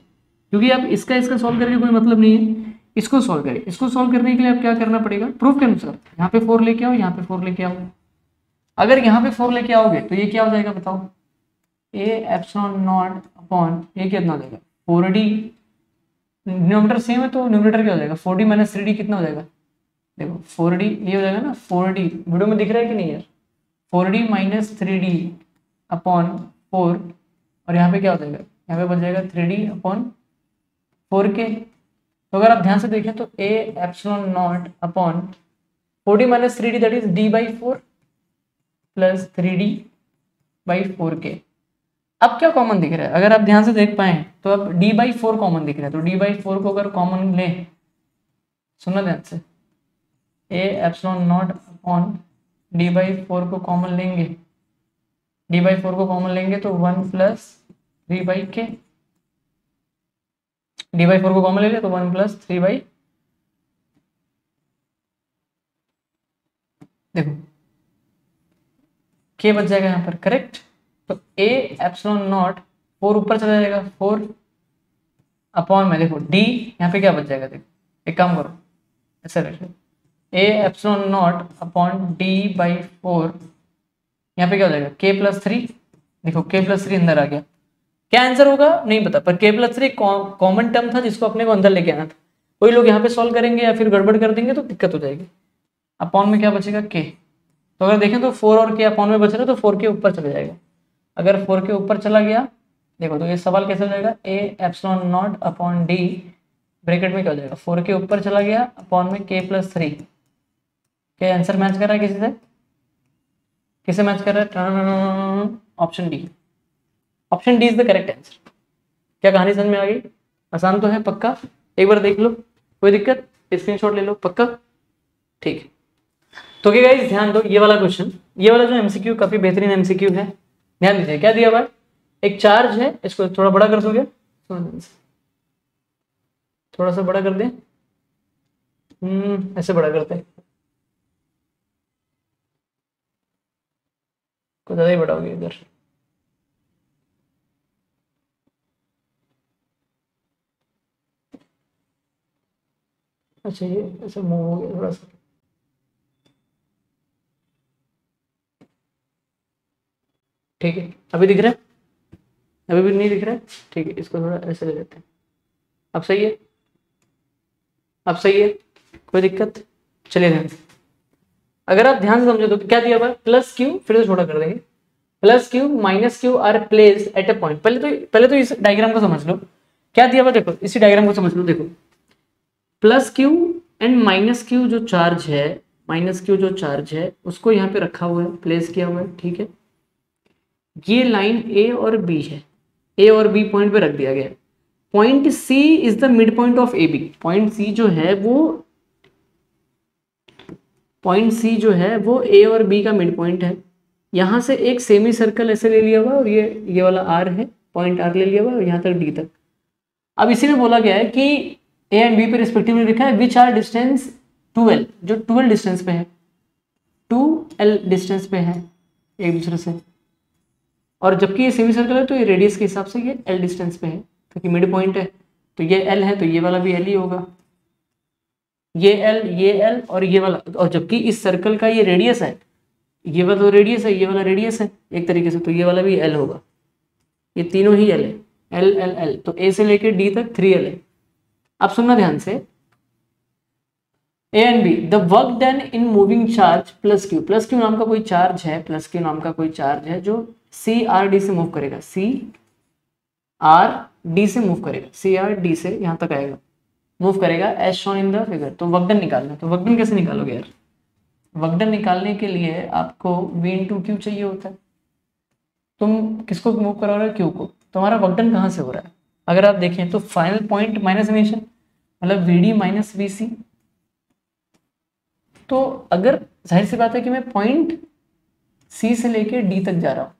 क्योंकि आप इसका इसका सॉल्व करके कोई मतलब नहीं है, इसको सॉल्व करें। इसको सॉल्व करने के लिए आप क्या करना पड़ेगा, प्रूफ के अनुसार यहाँ पे फोर लेके आओ, यहाँ पे फोर लेके आओ, अगर यहाँ पे फोर लेके आओगे तो ये क्या हो जाएगा बताओ, ए एप्सिलॉन नॉट अपॉन, ये कितना हो जाएगा फोर डी, न्यूमरेटर सेम है तो न्यूमरेटर क्या हो जाएगा, four D minus three D कितना हो जाएगा, देखो फोर डी ये हो जाएगा ना, फोर डी वीडियो में दिख रहा है कि नहीं यार, four D minus three D upon four, और यहाँ पे क्या हो जाएगा, यहाँ पे बन जाएगा थ्री डी अपॉन फोर के। तो अगर आप ध्यान से देखें तो A epsilon naught upon four D minus three D that is D by four plus three D by four K. अब क्या कॉमन दिख रहा है, अगर आप ध्यान से देख पाए तो अब d बाई फोर कॉमन दिख रहा है, तो d बाई फोर को अगर कॉमन लें, सुनना ध्यान से, a epsilon naught upon d by four को कॉमन लेंगे, d बाई फोर को कॉमन लेंगे तो one plus three by K, d by four को कॉमन ले लिया तो वन प्लस थ्री बाई, देखो k बच जाएगा यहाँ पर, करेक्ट। तो a एप्सिलॉन नॉट फोर ऊपर चला जाएगा, फोर अपॉन में देखो d यहाँ पे क्या बच जाएगा, देखो एक काम करो ऐसा रखो, a epsilon naught upon d by four, यहाँ पे क्या हो जाएगा k प्लस थ्री, देखो k प्लस थ्री अंदर आ गया, क्या आंसर होगा नहीं पता, पर k plus three common term था जिसको अपने को अंदर लेके आना था, कोई लोग यहाँ पे सॉल्व करेंगे या फिर गड़बड़ कर देंगे तो दिक्कत हो जाएगी। अपॉन में क्या बचेगा k, तो अगर देखें तो फोर और के अपॉन में बच रहे तो फोर के ऊपर चले जाएगा। अगर फोर के ऊपर चला गया देखो तो ये सवाल कैसे हो जाएगा, A epsilon naught upon D bracket में क्या हो जाएगा, फोर के ऊपर चला गया अपॉन में के प्लस थ्री। क्या आंसर मैच कर रहा है किसी से, किसे मैच कर रहा है? Option D, option D is the correct answer. क्या कहानी समझ में आ गई? आसान तो है पक्का, एक बार देख लो, कोई दिक्कत स्क्रीनशॉट ले लो पक्का, ठीक है। तो क्या गाइस ध्यान दो, ये वाला क्वेश्चन, ये वाला जो एमसीक्यू काफी बेहतरीन एमसीक्यू है, ध्यान दीजिए क्या दिया हुआ है, एक चार्ज है, इसको थोड़ा बड़ा कर दोगे, थोड़ा सा बड़ा कर दें, हम्म ऐसे बड़ा करते हैं, कुछ ज्यादा ही बड़ा हो गया इधर, अच्छा ये ऐसे मूव हो गया थोड़ा सा, ठीक है। अभी दिख रहा है, अभी भी नहीं दिख रहा है, ठीक है, इसको थोड़ा ऐसे ले लेते हैं, अब सही है, अब सही है, कोई दिक्कत। चलिए ध्यान, अगर आप ध्यान से समझो तो क्या दिया हुआ है, प्लस क्यू, फिर से छोटा कर देंगे, plus Q minus Q are place at a point. पहले तो पहले तो इस डायग्राम को समझ लो, क्या दिया हुआ देखो, इसी डायग्राम को समझ लो, देखो plus Q and minus Q जो चार्ज है, माइनस क्यू जो चार्ज है उसको यहाँ पे रखा हुआ है, प्लेस किया हुआ है, ठीक है। ये लाइन ए और बी है, ए और बी पॉइंट पे रख दिया गया है। Point C is the mid point of A B, point C जो है वो पॉइंट सी जो है वो ए और बी का मिड पॉइंट है। यहाँ से एक सेमी सर्कल ऐसे ले लिया हुआ और ये ये वाला आर है, पॉइंट आर ले लिया हुआ और यहाँ तक डी तक। अब इसी में बोला गया है कि ए एंड बी पे रिस्पेक्टिवली लिखा है which are distance two L, जो टू एल डिस्टेंस पे है, टू एल डिस्टेंस पे है एक दूसरे से, और जबकि ये सेमी सर्कल है तो ये रेडियस के हिसाब से ये एल डिस्टेंस पे है क्योंकि मिड पॉइंट है, तो ये एल है तो ये वाला भी एल ही होगा, ये एल ये एल और ये वाला, और जबकि इस सर्कल का ये रेडियस है, ये वाला तो रेडियस है, ये वाला रेडियस है एक तरीके से, तो ये वाला भी एल होगा, ये तीनों ही एल है, एल एल एल, तो ए से लेके डी तक थ्री एल है। आप सुनना ध्यान से, A and B the work done in moving charge plus Q, plus Q नाम का कोई चार्ज है, प्लस क्यू नाम का कोई चार्ज है जो सी आर डी से मूव करेगा, सी आर डी से मूव करेगा, सी आर डी से यहाँ तक आएगा, मूव करेगा as shown in the figure. तो वर्कडन निकालना, तो वर्कडन कैसे निकालोगे यार, वर्कडन निकालने के लिए आपको वी इन टू क्यू चाहिए होता है, तुम किसको मूव करा रहे हो, क्यू को, तुम्हारा वर्कडन कहाँ से हो रहा है? अगर आप देखें तो फाइनल पॉइंट माइनस इनिशियल, मतलब V D minus V C, तो अगर जाहिर सी बात है कि मैं पॉइंट सी से लेके डी तक जा रहा हूँ,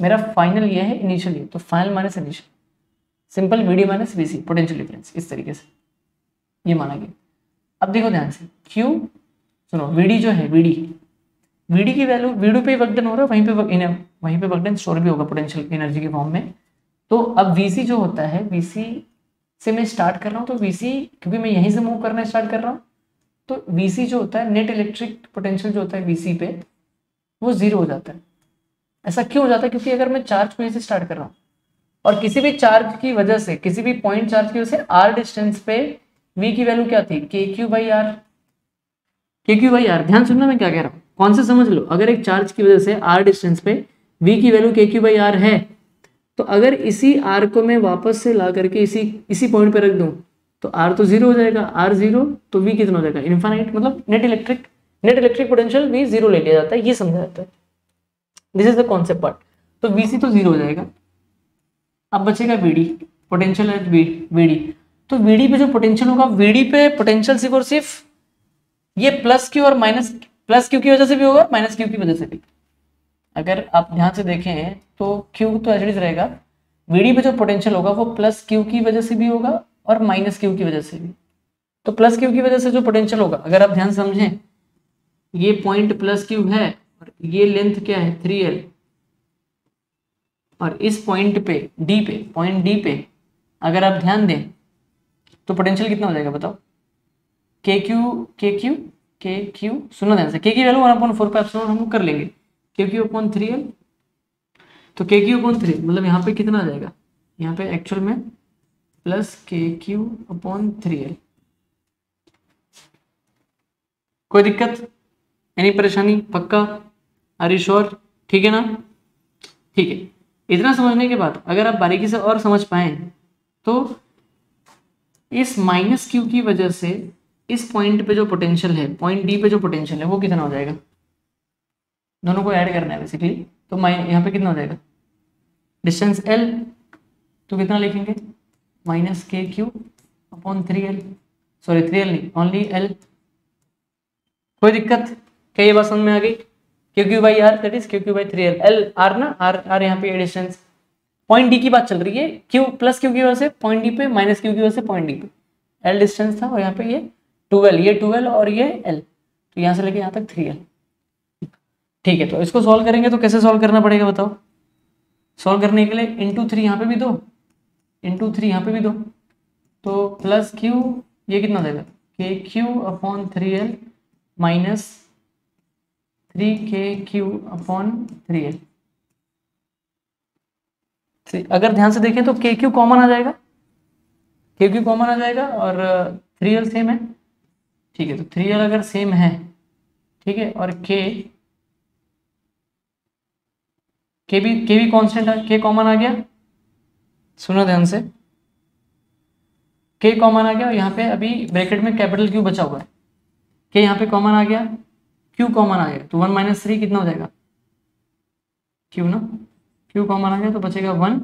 मेरा फाइनल ये है, इनिशियल ये, तो final minus initial, simple V D minus V C potential difference, इस तरीके से ये माना गया। अब देखो ध्यान से, क्यू सुनो, वी डी जो है, वी डी वी डी की वैल्यू, वी डी पे वर्कडन हो रहा है, वहीं पे वर्क वहीं पे वर्कडन स्टोर भी होगा पोटेंशियल एनर्जी के फॉर्म में। तो अब वी सी जो होता है, वी सी से मैं स्टार्ट कर रहा हूँ, तो वी सी क्योंकि मैं यहीं से मूव करना स्टार्ट कर रहा हूँ, तो वी सी जो होता है, नेट इलेक्ट्रिक पोटेंशियल जो होता है वी सी पे, वो जीरो हो जाता है। ऐसा क्यों हो जाता है? क्योंकि अगर मैं चार्ज को यहीं से स्टार्ट कर रहा हूँ और किसी भी चार्ज की वजह से, किसी भी पॉइंट चार्ज की वजह से आर डिस्टेंस पे वी की वैल्यू क्या थी, K Q by R, K Q by R. ध्यान सुनना मैं क्या कह रहा हूँ, कौन से समझ लो, अगर एक चार्ज की वजह से आर डिस्टेंस पे वी की value K Q by R है, तो अगर इसी आर को मैं वापस से ला करके इसी इसी पॉइंट पे रख दूँ तो आर तो जीरो हो जाएगा, आर जीरो तो वी कितना हो जाएगा, इन्फाइनाइट, मतलब net electric net electric potential V zero ले लिया जाता है, ये समझा जाता है, this is the concept part. तो वी सी तो जीरो हो जाएगा, अब बचेगा वी डी, पोटेंशियल है वी डी, तो वी डी पे जो पोटेंशियल होगा, वी डी पे पोटेंशियल सिर्फ और सिर्फ ये प्लस क्यू और माइनस प्लस क्यू की वजह से भी होगा, माइनस क्यू की वजह से भी। अगर आप ध्यान से देखें तो क्यू तो एच डीज रहेगा, वी डी पे जो पोटेंशियल होगा वो प्लस क्यू की वजह से भी होगा और माइनस क्यू की वजह से भी। तो प्लस क्यू की वजह से जो पोटेंशियल होगा, अगर आप ध्यान समझें, ये पॉइंट प्लस क्यू है और ये लेंथ क्या है थ्री एल, और इस पॉइंट पे डी पे पॉइंट डी पे अगर आप ध्यान दें तो पोटेंशियल कितना हो जाएगा बताओ, K Q K Q K Q सुनो ध्यान से, के की value one upon four pi हम लोग कर लेंगे, के क्यू अपॉन थ्री एल, तो के क्यू अपॉन थ्री मतलब यहाँ पे कितना आ जाएगा, यहाँ पे एक्चुअल में प्लस के क्यू अपॉन थ्री एल। कोई दिक्कत एनी परेशानी? पक्का? Are you sure? ठीक है ना? ठीक है, इतना समझने के बाद अगर आप बारीकी से और समझ पाए तो इस माइनस क्यू की वजह से इस पॉइंट पे जो पोटेंशियल है, पॉइंट डी पे जो पोटेंशियल है वो कितना हो जाएगा? दोनों को ऐड करना है बेसिकली, तो माइन यहाँ पे कितना हो जाएगा? डिस्टेंस एल तो कितना लिखेंगे? Minus K Q upon three L, sorry three L नहीं, ओनली एल। कोई दिक्कत? क्या ये बात समझ में आ गई? Q Q by R, that is Q Q by three L, L R ना, आर आर यहाँ पे डिस्टेंस। पॉइंट डी की बात चल रही है, क्यू प्लस क्यू की वजह से पॉइंट डी पे, माइनस क्यू की वजह से पॉइंट डी पे। एल डिस्टेंस था और यहाँ पे ये टू एल, ये टू एल और ये एल, तो यहाँ से लेके यहाँ तक थ्री एल। ठीक है, तो इसको सॉल्व करेंगे तो कैसे सॉल्व करना पड़ेगा बताओ? सॉल्व करने के लिए इंटू थ्री यहाँ पे भी दो, इंटू थ्री यहाँ पे भी दो, तो प्लस क्यू, ये कितना देगा? K Q upon three L minus three K Q upon three L. अगर ध्यान से देखें तो के क्यू कॉमन आ जाएगा, के क्यू कॉमन आ जाएगा और थ्री एल सेम है। ठीक है, तो थ्री एल अगर सेम है, ठीक है, और के के भी के भी कॉन्स्टेंट है, के कॉमन आ गया, सुनो ध्यान से, के कॉमन आ गया और यहाँ पे अभी ब्रैकेट में कैपिटल क्यू बचा हुआ है, के यहाँ पे कॉमन आ गया, क्यू कॉमन आ गया, तो वन माइनस थ्री कितना हो जाएगा? क्यू ना, क्यू कॉमन आ गया तो बचेगा वन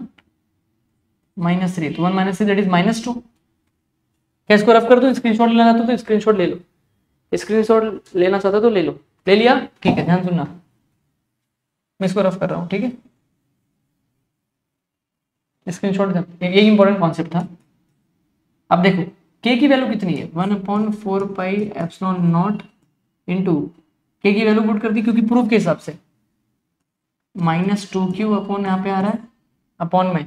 माइनस थ्री, तो one minus three that is minus two. क्या इसको रफ कर दूं? स्क्रीनशॉट लेना चाहते हो तो स्क्रीनशॉट ले लो, स्क्रीनशॉट लेना चाहते हो तो ले लो। ले लिया? ठीक है, ध्यान सुनना, मैं इसको रफ कर रहा हूँ, ठीक है, स्क्रीनशॉट। यही इंपॉर्टेंट कॉन्सेप्ट था। अब देखो के की वैल्यू कितनी है, one upon four pi epsilon naught into K की वैल्यू पुट कर दी क्योंकि प्रूफ के हिसाब से, माइनस टू क्यू अपॉन यहाँ पे आ रहा है, अपॉन में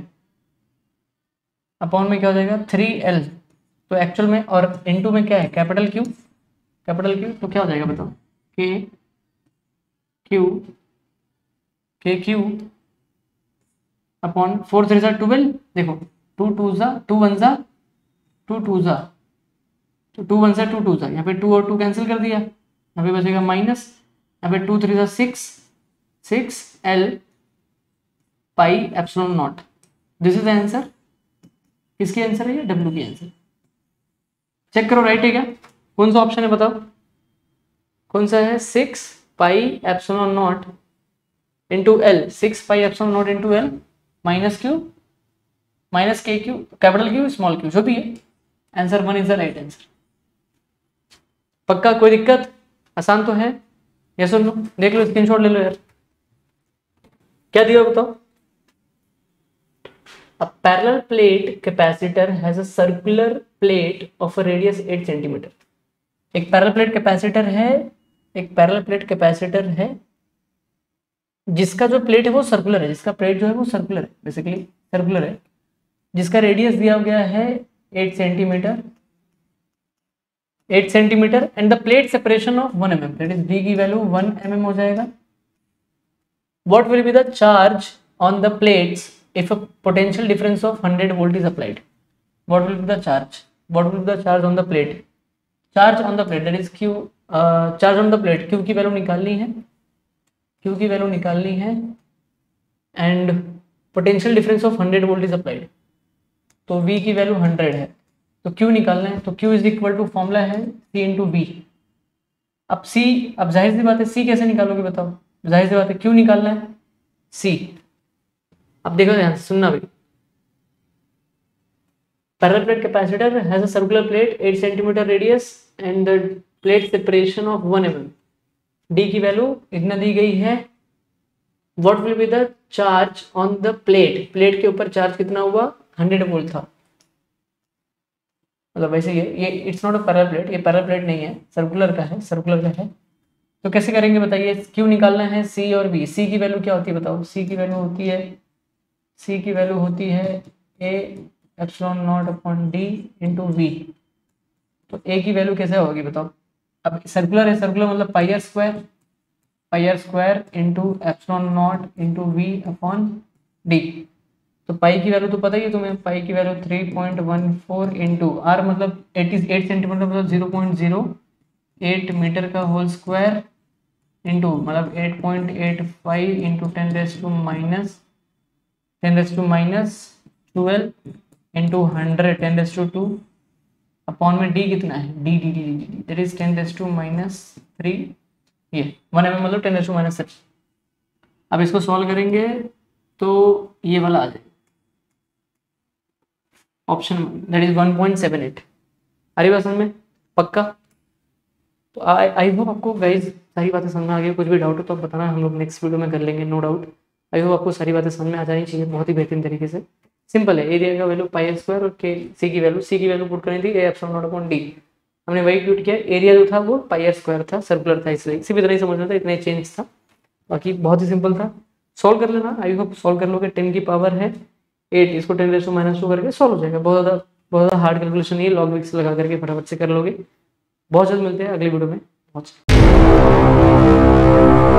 अपॉन में क्या हो जाएगा? थ्री एल, तो एक्चुअल में, और इनटू में क्या है? कैपिटल क्यू, कैपिटल क्यू, तो क्या हो जाएगा बताओ? K Q, K Q upon four three सा ट्वेल्व, देखो टू टू सा टू वन सा टू टू सा तो टू वन सा टू टू सा, यहाँ पे टू और टू कैंसिल कर दिया, यहाँ पे बचेगा माइनस, यहाँ पे टू थ्री सा six, six L pi epsilon naught. This is answer. किसकी आंसर है ये? डब्ल्यू की आंसर। चेक करो राइट है क्या, कौन सा ऑप्शन है बताओ? कौन सा है? Six pi epsilon naught into L, six pi epsilon naught into L minus Q, minus K Q, capital Q small Q, जो भी है answer one is the right answer. पक्का? कोई दिक्कत? आसान तो है, ये सुन लो, देख लो, स्क्रीनशॉट ले लो यार। क्या दिया बताओ? A parallel plate capacitor has a circular plate of a radius eight centimeter. एक parallel plate capacitor है, एक parallel plate capacitor है जिसका जो plate है वो circular है, जिसका plate जो है वो circular है, basically circular है, जिसका radius दिया गया है eight centimeter, eight centimeter and the plate separation of one mm, that is d की value one mm हो जाएगा। What will be the charge on the plates if a potential difference of one hundred volt is applied? What will be the charge? What will be the charge on the plate? Charge on the plate, that is Q, uh, charge on the plate, Q की value निकालनी है, Q की value निकालनी है and potential difference of one hundred volt is applied, तो V की value one hundred है, तो Q निकालना है, तो Q is equal to formula है C into V। अब C, अब जाहिर सी बात है C कैसे निकालोगे बताओ? जाहिर सी बात है Q निकालना है C। अब देखो ध्यान सुनना भी, parallel plate capacitor has a circular plate eight centimetre radius and the plate separation of one M M, D की वैल्यू इतना दी गई है। What will be the charge on the plate? Plate के ऊपर चार्ज कितना हुआ? हंड्रेड वोल्ट था, मतलब वैसे ये it's not a parallel plate, ये पैरेलल प्लेट नहीं है, सर्कुलर का है, सर्कुलर का है, तो कैसे करेंगे बताइए? क्यू निकालना है सी और बी। सी की वैल्यू क्या होती है बताओ? सी की वैल्यू होती है, C की वैल्यू होती है A epsilon naught upon D into V, तो A की वैल्यू कैसे होगी बताओ? अब सर्कुलर है, सर्कुलर मतलब pi R square, pi R square into epsilon naught into V upon D, तो पाई की वैल्यू तो पता ही है तुम्हें, पाई की value three point one four into R मतलब एटी एट सेंटीमीटर मतलब zero point zero eight metre का होल स्क्वायर इंटू मतलब eight point eight five into ten raise to minus ten raise to minus twelve into hundred ten raise to two upon में D कितना है D D D D D that is ten raise to minus three ये one M M मतलब ten raise to minus three. अब इसको solve करेंगे तो ये वाला आ जाएगा option that is one point seven eight. अरे बात समझ में पक्का। तो आई होप आपको गाइज सारी बातें समझ में आ गई। कुछ भी डाउट हो तो आप बताना, हम लोग नेक्स्ट वीडियो में कर लेंगे नो डाउट। आई होप आपको सारी बातें समझ में आ जानी चाहिए बहुत ही बेहतरीन तरीके से। सिंपल है, एरिया का वैल्यू पाई स्क्वायर और के सी की वैल्यू सी की वैल्यू पुट करनी थी A epsilon naught upon D, हमने वही पुट किया। एरिया जो था वो पाई स्क्वायर था, सर्कुलर था, इसलिए इसी भी तरह ही समझना था, इतना चेंज था। बाकी बहुत ही सिंपल था, सॉल्व कर लेना। आई होप सॉल्व कर लोगे। टेन की पावर है एट, इसको ten raise to minus two करके सॉल्व हो जाएगा। बहुत ज़्यादा बहुत ज़्यादा हार्ड कैलकुलेशन नहीं है, लॉग विक्स लगा करके फटाफट से कर लोगे। बहुत जल्द मिलते हैं अगली वीडियो में। बहुत